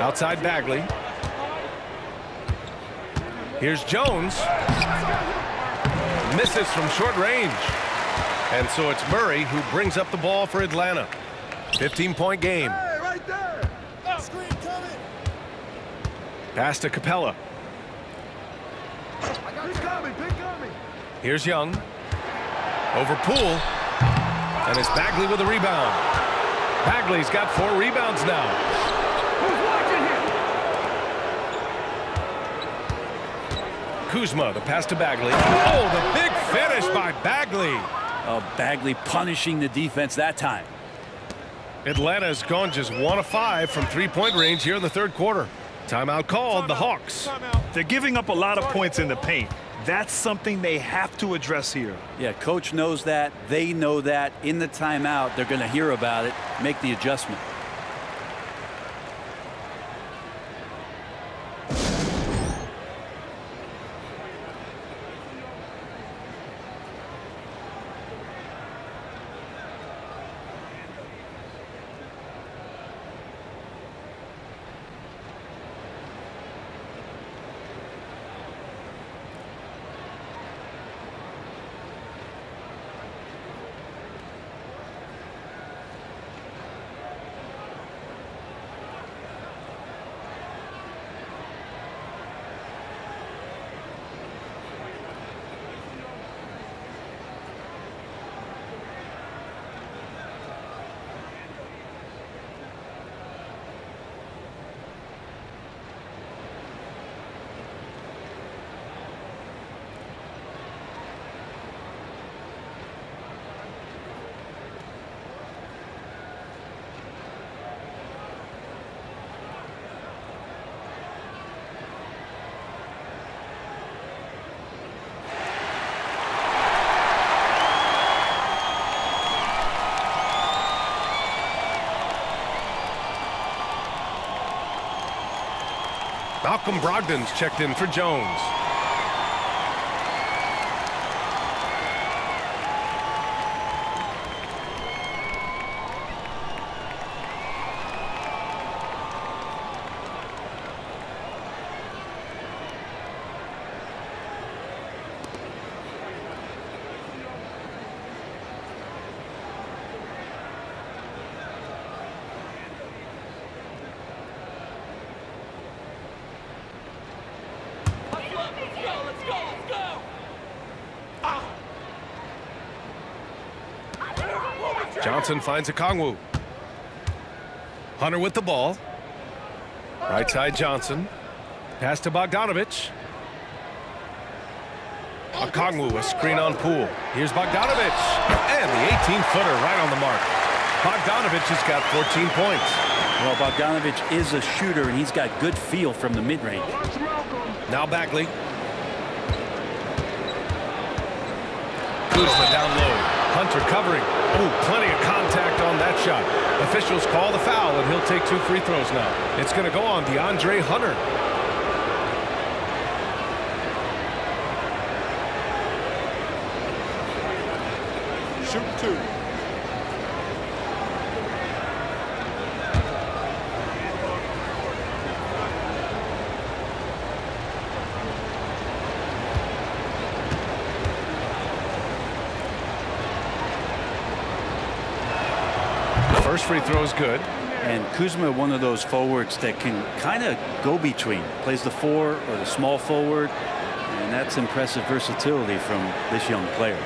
Outside Bagley. Here's Jones. Misses from short range. And so it's Murray who brings up the ball for Atlanta. 15-point game. Hey, right there. Pass to Capela. Here's Young. Over Poole, and it's Bagley with a rebound. Bagley's got 4 rebounds now. Who's watching here? Kuzma, the pass to Bagley. Oh, the big finish by Bagley. Oh, Bagley punishing the defense that time. Atlanta's gone just 1 of 5 from three-point range here in the third quarter. Timeout called. The Hawks. They're giving up a lot of points in the paint. That's something they have to address here. Yeah, coach knows that. They know that. In the timeout, they're going to hear about it, make the adjustment. Malcolm Brogdon's checked in for Jones. Johnson finds Okongwu. Hunter with the ball. Right side Johnson. Pass to Bogdanović. Okongwu, a screen on Poole. Here's Bogdanović. And the 18-footer right on the mark. Bogdanović has got 14 points. Well, Bogdanović is a shooter, and he's got good feel from the mid-range. Now Bagley. Kuzma down low. Hunter covering. Ooh, plenty of contact on that shot. Officials call the foul, and he'll take 2 free throws now. It's going to go on DeAndre Hunter. Shoot 2. First free throw is good. And Kuzma, one of those forwards that can kind of go between. Plays the 4 or the small forward. And that's impressive versatility from this young player.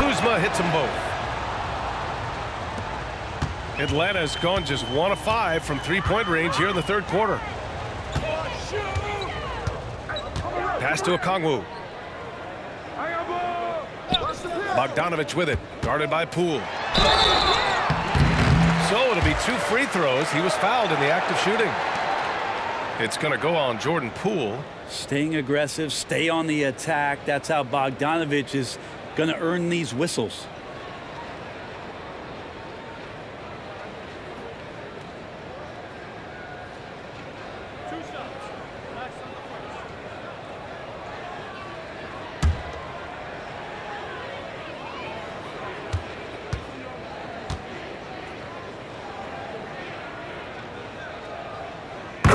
Kuzma hits them both. Atlanta's gone just 1 of 5 from three-point range here in the third quarter. Pass to Okongwu. Bogdanović with it, guarded by Poole. So it'll be 2 free throws. He was fouled in the act of shooting. It's going to go on Jordan Poole. Staying aggressive, stay on the attack. That's how Bogdanović is going to earn these whistles.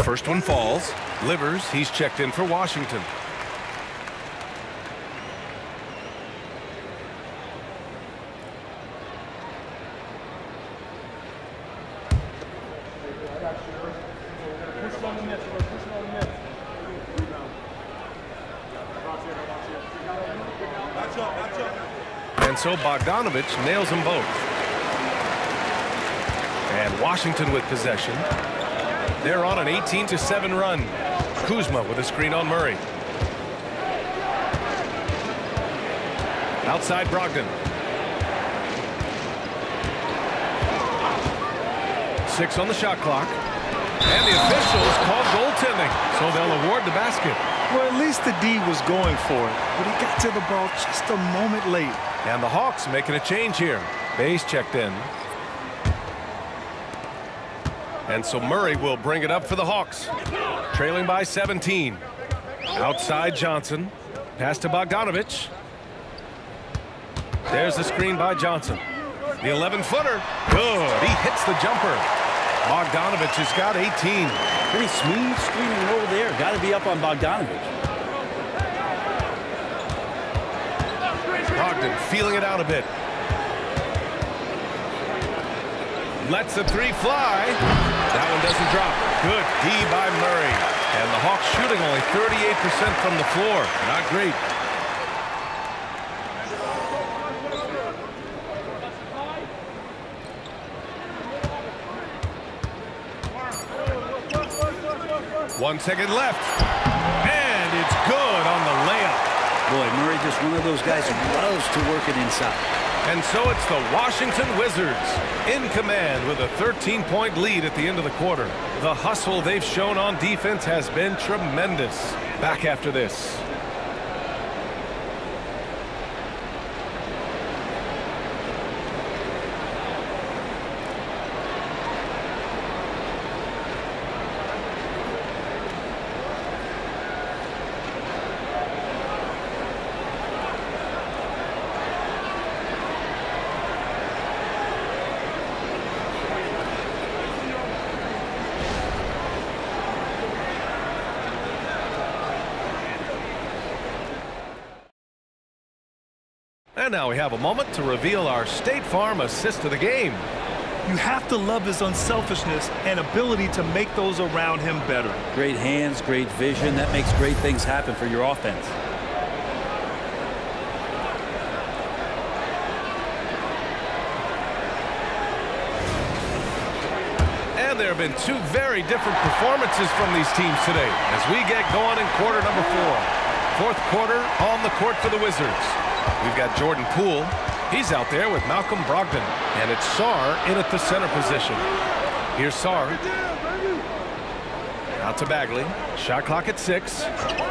First one falls. Livers, he's checked in for Washington. And so Bogdanović nails them both. And Washington with possession. They're on an 18-7 run. Kuzma with a screen on Murray. Outside Brogdon. 6 on the shot clock. And the officials call goaltending, so they'll award the basket. Well, at least the D was going for it, but he got to the ball just a moment late. And the Hawks making a change here. Bay's checked in. And so Murray will bring it up for the Hawks. Trailing by 17. Outside Johnson. Pass to Bogdanović. There's the screen by Johnson. The 11-footer. Good. He hits the jumper. Bogdanović has got 18. Pretty smooth screening over there. Got to be up on Bogdanović. Brogdon feeling it out a bit. Lets the 3 fly. That one doesn't drop. Good D by Murray. And the Hawks shooting only 38% from the floor. Not great. One second left. And it's good on the layup. Boy, Murray just one of those guys who loves to work it inside. And so it's the Washington Wizards in command with a 13-point lead at the end of the quarter. The hustle they've shown on defense has been tremendous. Back after this. And now we have a moment to reveal our State Farm assist of the game. You have to love his unselfishness and ability to make those around him better. Great hands, great vision. That makes great things happen for your offense. And there have been two very different performances from these teams today as we get going in quarter number four. Fourth quarter on the court for the Wizards. We've got Jordan Poole. He's out there with Malcolm Brogdon. And it's Sarr in at the center position. Here's Sarr. Out to Bagley. Shot clock at 6.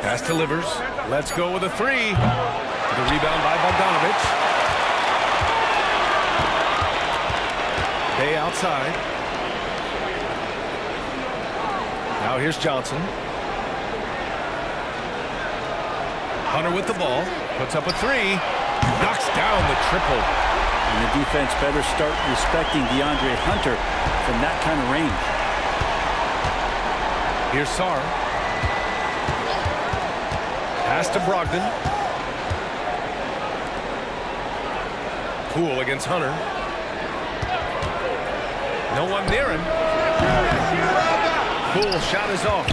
Pass delivers. Let's go with a 3. The rebound by Bogdanović. Bey outside. Now here's Johnson. Hunter with the ball, puts up a 3, knocks down the triple. And the defense better start respecting DeAndre Hunter from that kind of range. Here's Sarr. Pass to Brogdon. Poole against Hunter. No one near him. Poole shot is off.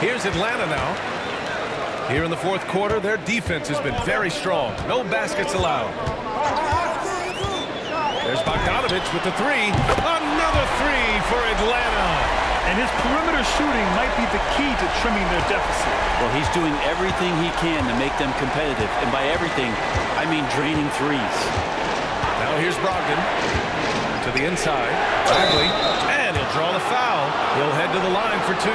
Here's Atlanta now. Here in the fourth quarter, their defense has been very strong. No baskets allowed. There's Bogdanović with the 3. Another 3 for Atlanta. And his perimeter shooting might be the key to trimming their deficit. Well, he's doing everything he can to make them competitive. And by everything, I mean draining threes. Now here's Brogdon to the inside. Bagley. And he'll draw the foul. He'll head to the line for 2.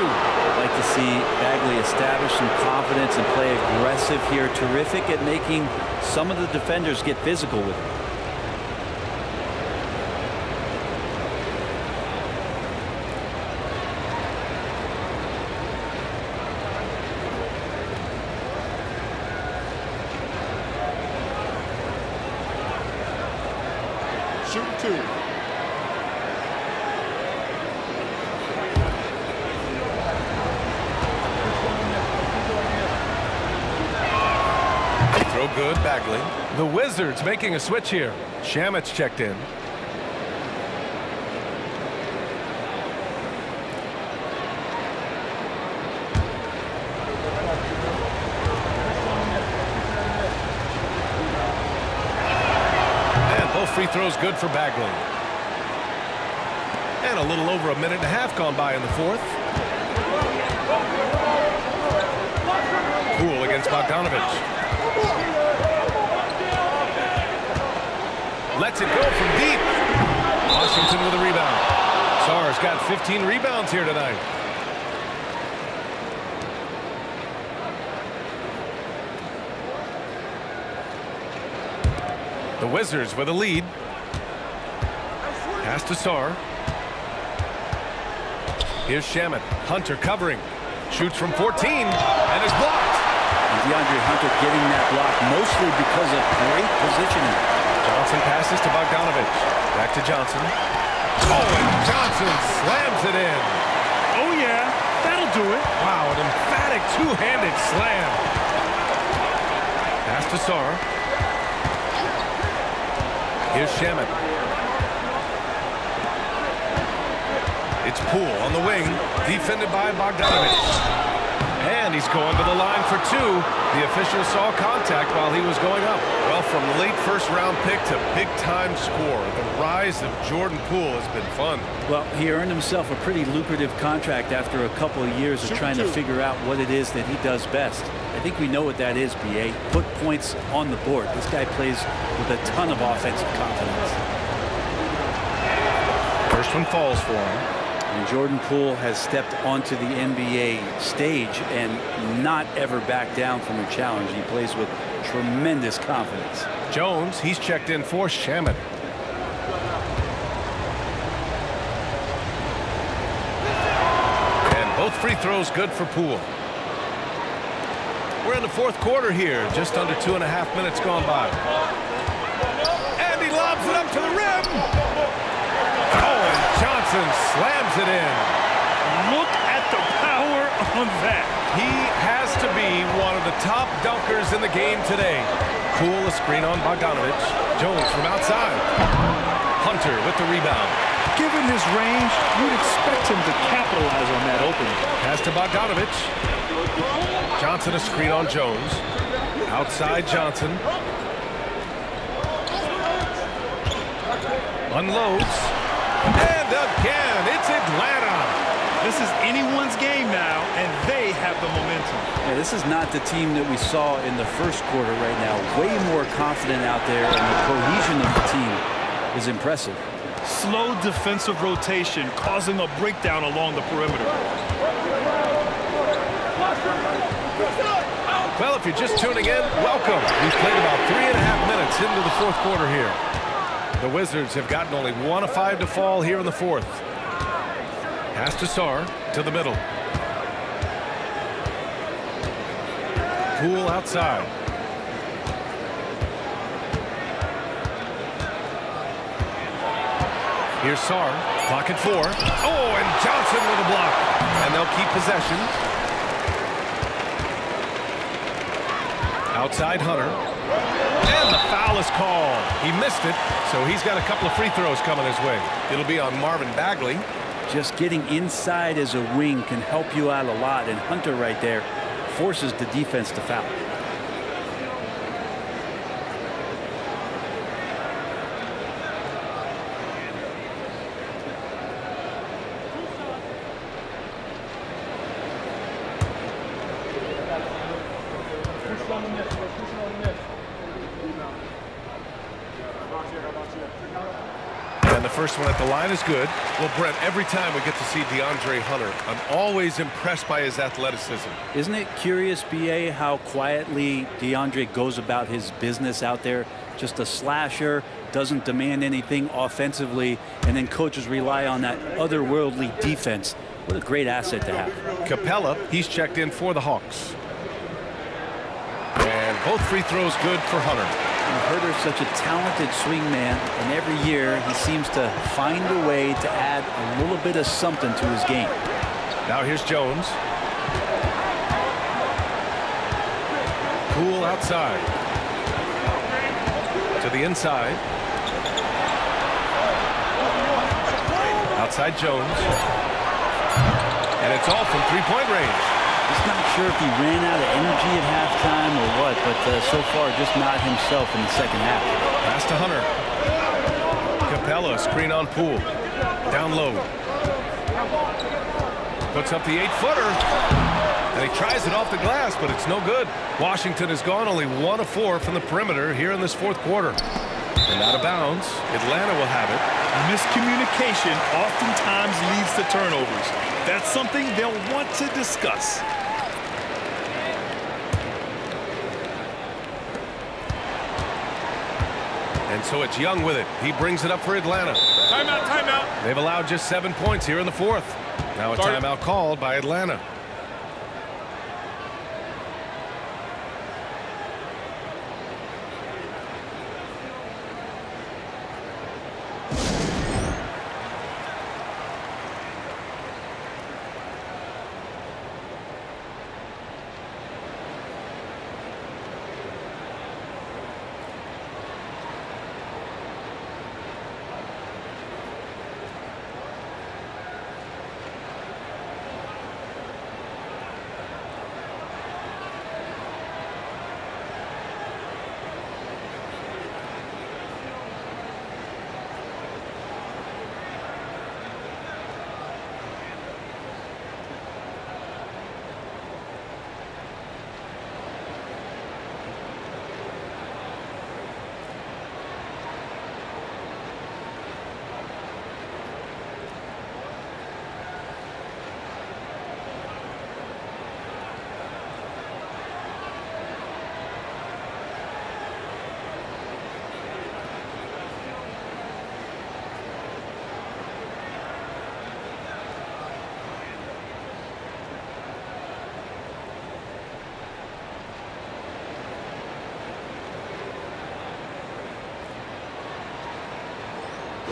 Like to see Bagley establish some confidence and play aggressive here. Terrific at making some of the defenders get physical with him. Good, Bagley. The Wizards making a switch here. Shamet's checked in. And both free throws good for Bagley. And a little over a minute and a half gone by in the fourth. Poole against Bogdanović. Lets it go from deep. Washington with a rebound. Sarr's got 15 rebounds here tonight. The Wizards with a lead. Pass to Sarr. Here's Shamet. Hunter covering. Shoots from 14 and is blocked. And DeAndre Hunter getting that block mostly because of great positioning. Johnson passes to Bogdanović. Back to Johnson. Oh, and Johnson slams it in. Oh, yeah, that'll do it. Wow, an emphatic two-handed slam. Pass to Sarr. Here's Shamet. It's Poole on the wing, defended by Bogdanović. And he's going to the line for two. The official saw contact while he was going up. Well, from late first-round pick to big-time scorer, the rise of Jordan Poole has been fun. Well, he earned himself a pretty lucrative contract after a couple of years of trying to figure out what it is that he does best. I think we know what that is, B.A. Put points on the board. This guy plays with a ton of offensive confidence. First one falls for him. And Jordan Poole has stepped onto the NBA stage and not ever backed down from a challenge. He plays with tremendous confidence. Jones, he's checked in for Shamet. And both free throws good for Poole. We're in the fourth quarter here. Just under 2.5 minutes gone by. And he lobs it up to the rim. Johnson slams it in. Look at the power on that. He has to be one of the top dunkers in the game today. Poole, a screen on Bogdanović. Jones from outside. Hunter with the rebound. Given his range, you'd expect him to capitalize on that opening. Pass to Bogdanović. Johnson, a screen on Jones. Outside Johnson. Unloads. And again, it's Atlanta. This is anyone's game now, and they have the momentum. Yeah, this is not the team that we saw in the first quarter right now. Way more confident out there, and the cohesion of the team is impressive. Slow defensive rotation causing a breakdown along the perimeter. Well, if you're just tuning in, welcome. We've played about 3.5 minutes into the fourth quarter here. The Wizards have gotten only 1 of 5 to fall here in the fourth. Pass to Sarr to the middle. Poole outside. Here's Sarr. Clock at 4. Oh, and Johnson with a block. And they'll keep possession. Outside Hunter. And the foul is called. He missed it, so he's got a couple of free throws coming his way. It'll be on Marvin Bagley. Just getting inside as a wing can help you out a lot, and Hunter right there forces the defense to foul. First one at the line is good. Well, Brent, every time we get to see DeAndre Hunter, I'm always impressed by his athleticism. Isn't it curious, B.A., how quietly DeAndre goes about his business out there? Just a slasher, doesn't demand anything offensively, and then coaches rely on that otherworldly defense. What a great asset to have. Capela, he's checked in for the Hawks. And both free throws good for Hunter. Herter's such a talented swing man, and every year he seems to find a way to add a little bit of something to his game. Now here's Jones. Poole outside. To the inside. Outside Jones. And it's all from three-point range. Just not sure if he ran out of energy at halftime or what, but so far just not himself in the second half. Pass to Hunter. Capela, screen on Poole. Down low. Puts up the 8-footer. And he tries it off the glass, but it's no good. Washington has gone only 1 of 4 from the perimeter here in this fourth quarter. And out of bounds, Atlanta will have it. Miscommunication oftentimes leads to turnovers. That's something they'll want to discuss. And so it's Young with it. He brings it up for Atlanta. Timeout, timeout. They've allowed just 7 points here in the fourth. Now a timeout called by Atlanta.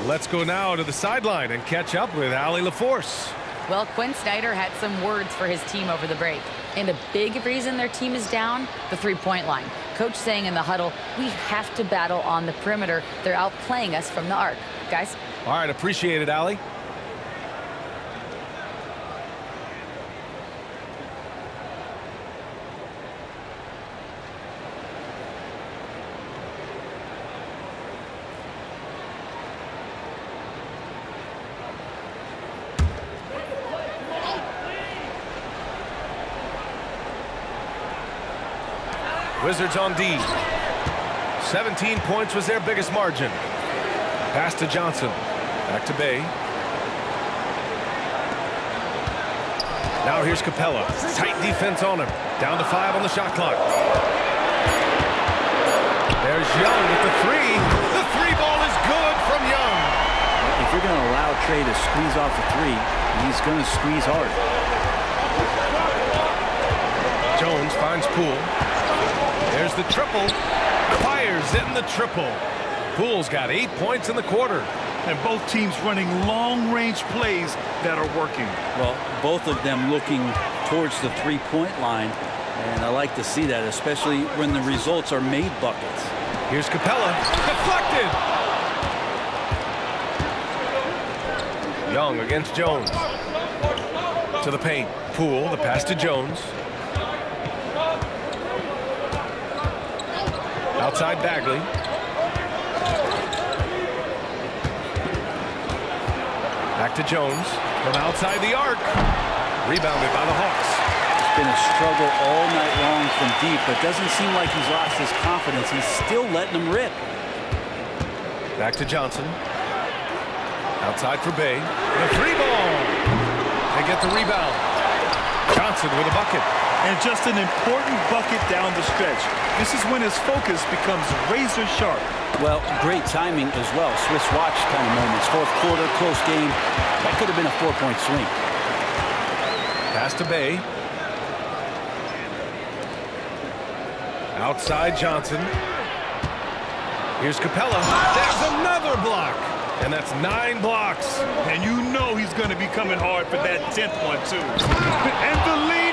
Let's go now to the sideline and catch up with Ali LaForce. Well, Quinn Snyder had some words for his team over the break. And a big reason their team is down, the three-point line. Coach saying in the huddle, we have to battle on the perimeter. They're outplaying us from the arc. Guys? All right, appreciate it, Ali. Wizards on D. 17 points was their biggest margin. Pass to Johnson. Back to Bey. Now here's Capela. Tight defense on him. Down to 5 on the shot clock. There's Young with the three. The three ball is good from Young. If you're going to allow Trae to squeeze off the three, he's going to squeeze hard. Jones finds Poole. There's the triple. Fires in the triple. Poole's got 8 points in the quarter. And both teams running long-range plays that are working. Well, both of them looking towards the three-point line. And I like to see that, especially when the results are made buckets. Here's Capela. Deflected! Young against Jones. To the paint. Poole, the pass to Jones. Outside Bagley. Back to Jones. From outside the arc. Rebounded by the Hawks. It's been a struggle all night long from deep, but doesn't seem like he's lost his confidence. He's still letting them rip. Back to Johnson. Outside for Bey. The three ball. They get the rebound. Johnson with a bucket. And just an important bucket down the stretch. This is when his focus becomes razor sharp. Well, great timing as well. Swiss watch kind of moments. Fourth quarter, close game. That could have been a 4-point swing. Pass to Bey. Outside Johnson. Here's Capela. There's another block. And that's 9 blocks. And you know he's going to be coming hard for that 10th one, too. And the lead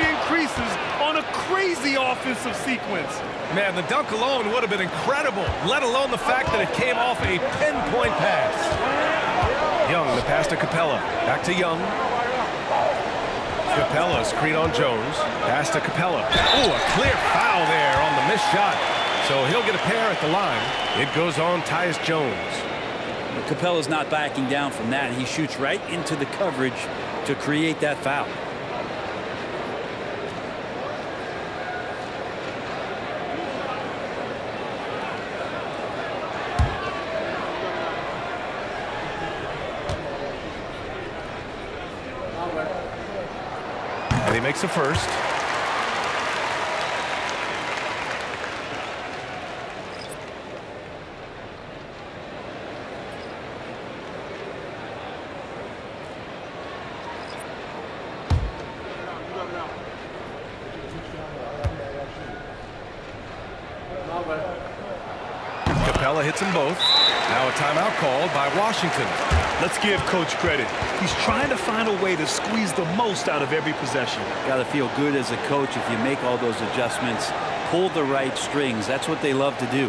on a crazy offensive sequence. Man, the dunk alone would have been incredible, let alone the fact that it came off a pinpoint pass. Young, the pass to Capela. Back to Young. Capela, screen on Jones. Pass to Capela. Ooh, a clear foul there on the missed shot. So he'll get a pair at the line. It goes on Tyus Jones. Capela's not backing down from that. He shoots right into the coverage to create that foul. He makes a first. Capela hits them both. Now a timeout called by Washington. Let's give Coach credit. He's trying to find a way to squeeze the most out of every possession. Got to feel good as a coach if you make all those adjustments. Pull the right strings. That's what they love to do.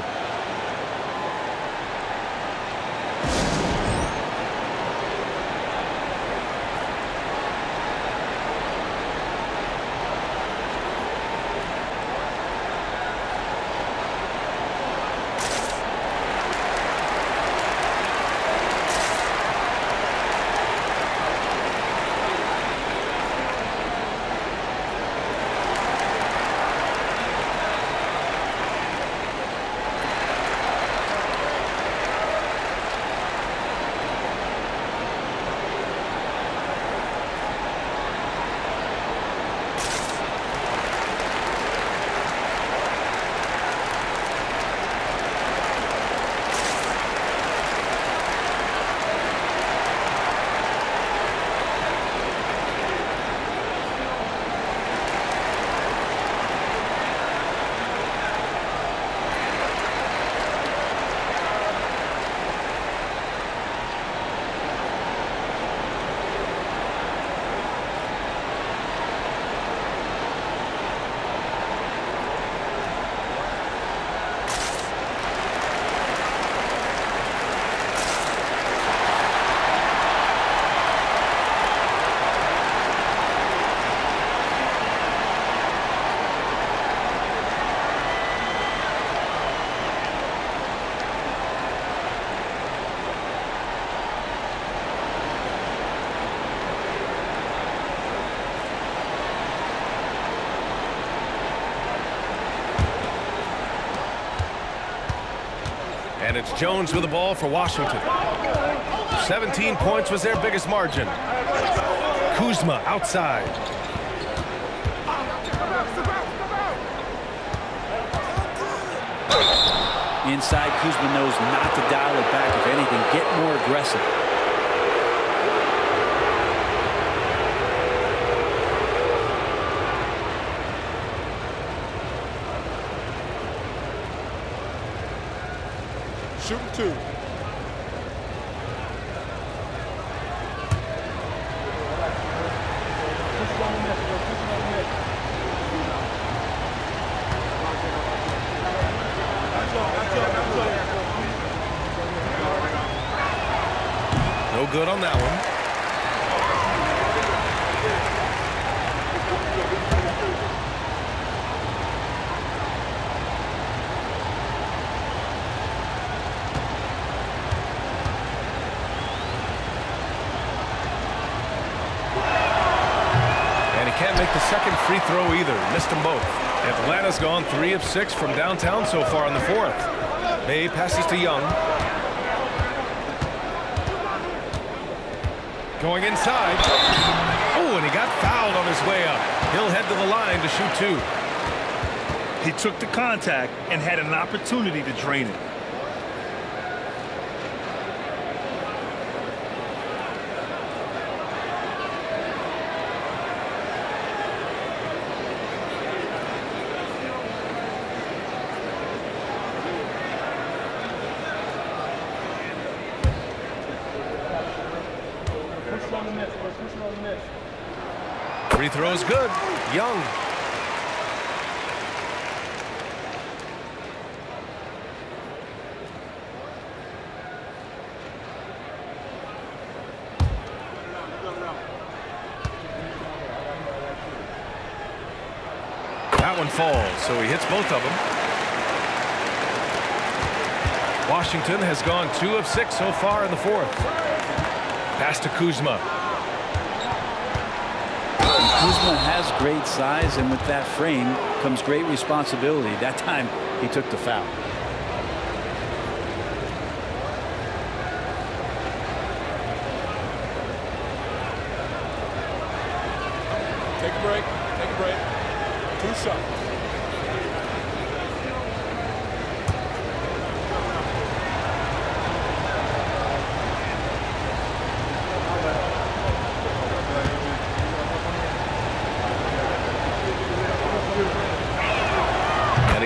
and it's Jones with the ball for Washington. 17 points was their biggest margin. Kuzma outside. Inside, Kuzma knows not to dial it back. If anything, get more aggressive. Shooting two. No good on that one. Second free throw either. Missed them both. Atlanta's gone 3 of 6 from downtown so far in the fourth. Bey passes to Young. Going inside. Oh, and he got fouled on his way up. He'll head to the line to shoot two. He took the contact and had an opportunity to drain it. Free throws good. Young. That one falls, so he hits both of them. Washington has gone 2 of 6 so far in the fourth. Pass to Kuzma. Kuzma has great size, and with that frame comes great responsibility. That time, he took the foul. Take a break. Take a break. 2 shots.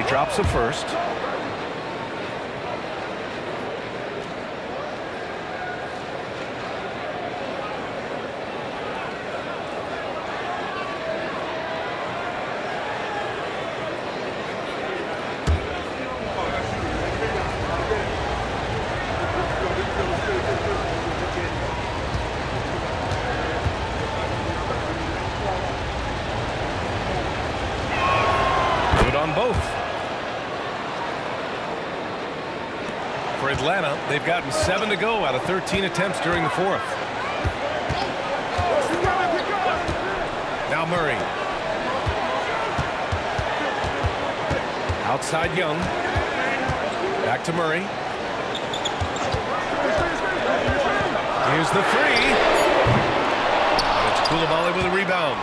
Drops the first. Good on both. For Atlanta, they've gotten 7 to go out of 13 attempts during the fourth. Now Murray. Outside Young. Back to Murray. Here's the three. It's Coulibaly with a rebound.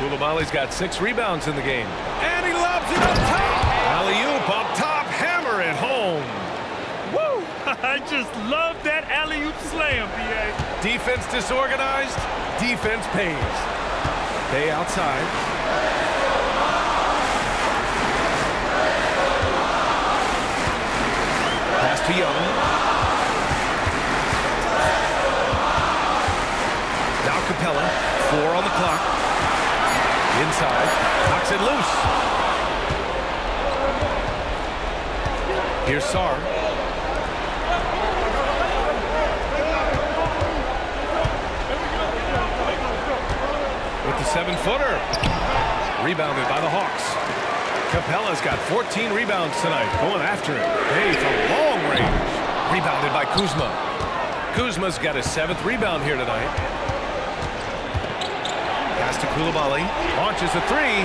Coulibaly's got 6 rebounds in the game. And he lobs it up top. Alley-oop up top. Hammer it home. I just love that alley-oop slam, B.A. Defense disorganized, defense pays. Bey outside. Pass to Young. Now Capela, 4 on the clock. Inside, knocks it loose. Here's Sarr. With the 7-footer. Rebounded by the Hawks. Capela's got 14 rebounds tonight. Going after it. Bey from long range. Rebounded by Kuzma. Kuzma's got his 7th rebound here tonight. Pass to Coulibaly. Launches a 3.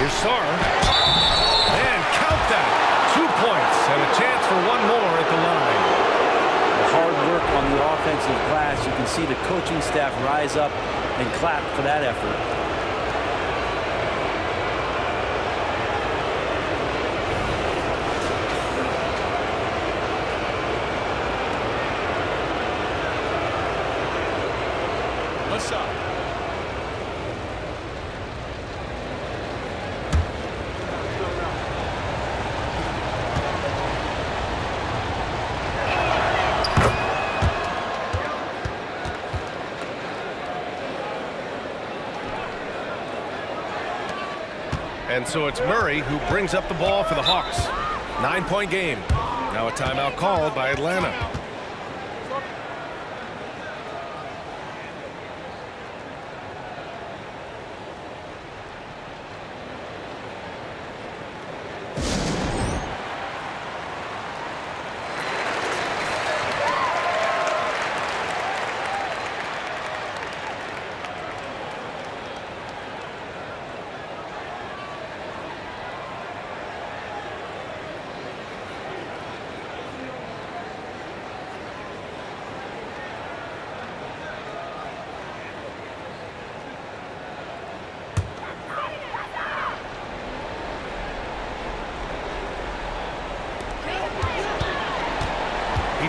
Here's Sarr. And count that. 2 points and a chance for one more at the line. The hard work on the offensive glass. You can see the coaching staff rise up and clap for that effort. And so it's Murray who brings up the ball for the Hawks. 9-point game. Now a timeout called by Atlanta.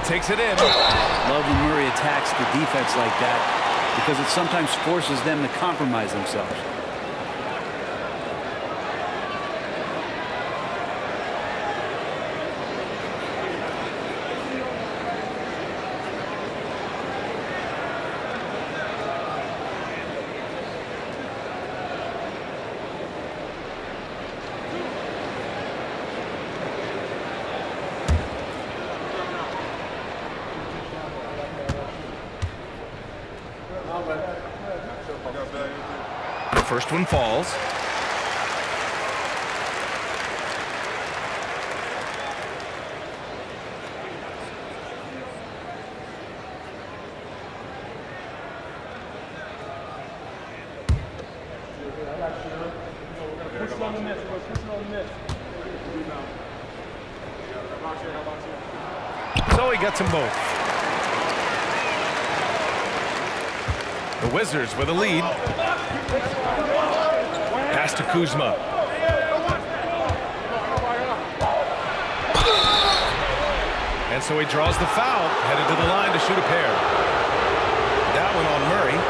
Takes it in. Love when Murray attacks the defense like that because it sometimes forces them to compromise themselves. First one falls. So he gets them both. The Wizards with a lead. Pass to Kuzma. And so he draws the foul, headed to the line to shoot a pair. That one on Murray.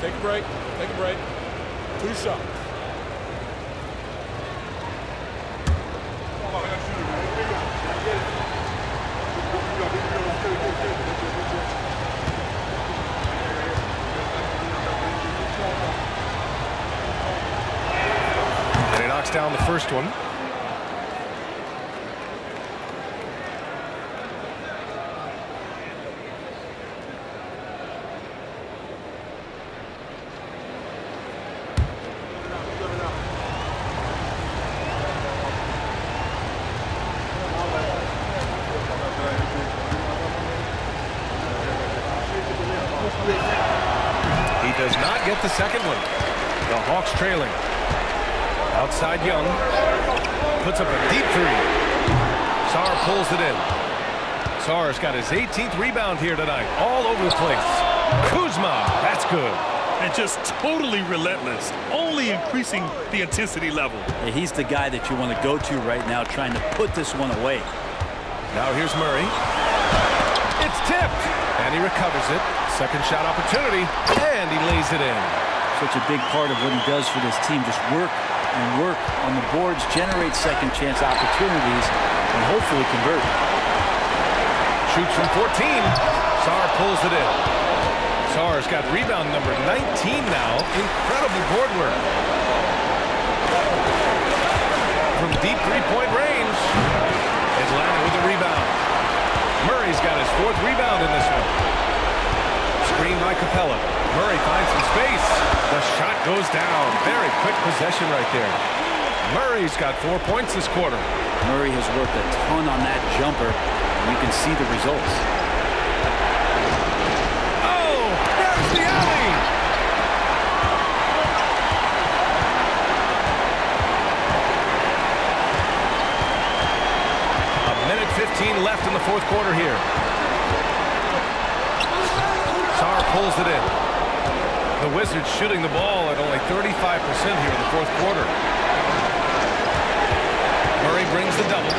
Take a break. Take a break. Two shots. Down the first one. He does not get the second one. The Hawks trailing. Outside Young, puts up a deep three. Sarr pulls it in. Sarr's got his 18th rebound here tonight, all over the place. Kuzma, that's good. And just totally relentless, only increasing the intensity level. Yeah, he's the guy that you want to go to right now, trying to put this one away. Now here's Murray. It's tipped, and he recovers it. Second shot opportunity, and he lays it in. Such a big part of what he does for this team, just work and work on the boards, generate second chance opportunities, and hopefully convert. Shoots from 14. Sarr pulls it in. Sarr's got rebound number 19 now. Incredible board work. From deep three-point range, Atlanta with the rebound. Murray's got his fourth rebound in this one. Screen by Capela. Murray finds some space. The shot goes down. Very quick possession right there. Murray's got 4 points this quarter. Murray has worked a ton on that jumper, and you can see the results. Oh, there's the alley. 15 left in the fourth quarter here. Sarr pulls it in. The Wizards shooting the ball at only 35% here in the fourth quarter. Murray brings the double.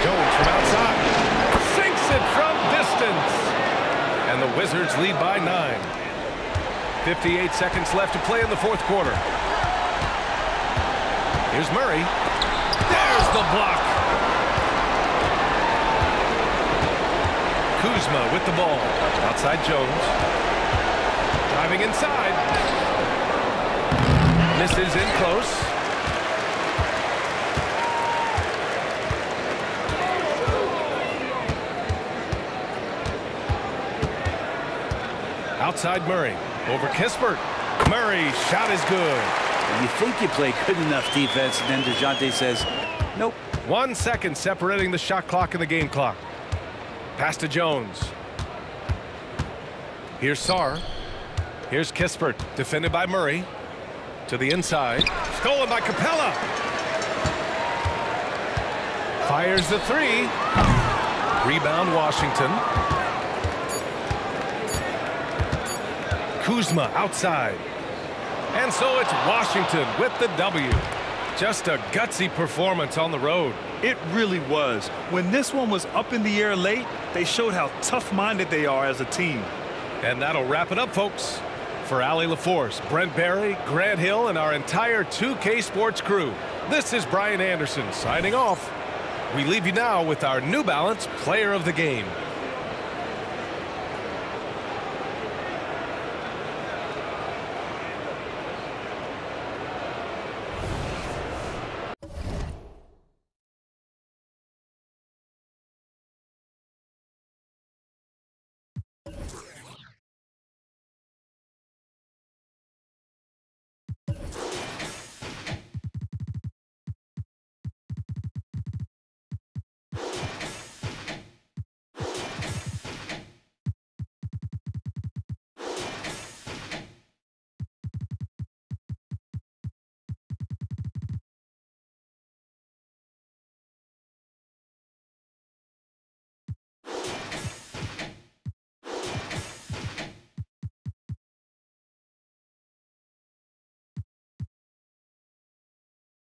Jones from outside. Sinks it from distance. And the Wizards lead by 9. 58 seconds left to play in the fourth quarter. Here's Murray. There's the block. Kuzma with the ball. Outside Jones. Driving inside. Misses in close. Outside Murray. Over Kispert. Murray, shot is good. You think you play good enough defense, and then Dejounte says, nope. 1 second separating the shot clock and the game clock. Pass to Jones. Here's Sarr. Here's Kispert. Defended by Murray. To the inside. Stolen by Capela. Fires the three. Rebound Washington. Kuzma outside. And so it's Washington with the W. Just a gutsy performance on the road. It really was. When this one was up in the air late, they showed how tough-minded they are as a team. And that'll wrap it up, folks. For Ali LaForce, Brent Berry, Grant Hill, and our entire 2K Sports crew, this is Brian Anderson signing off. We leave you now with our New Balance Player of the Game.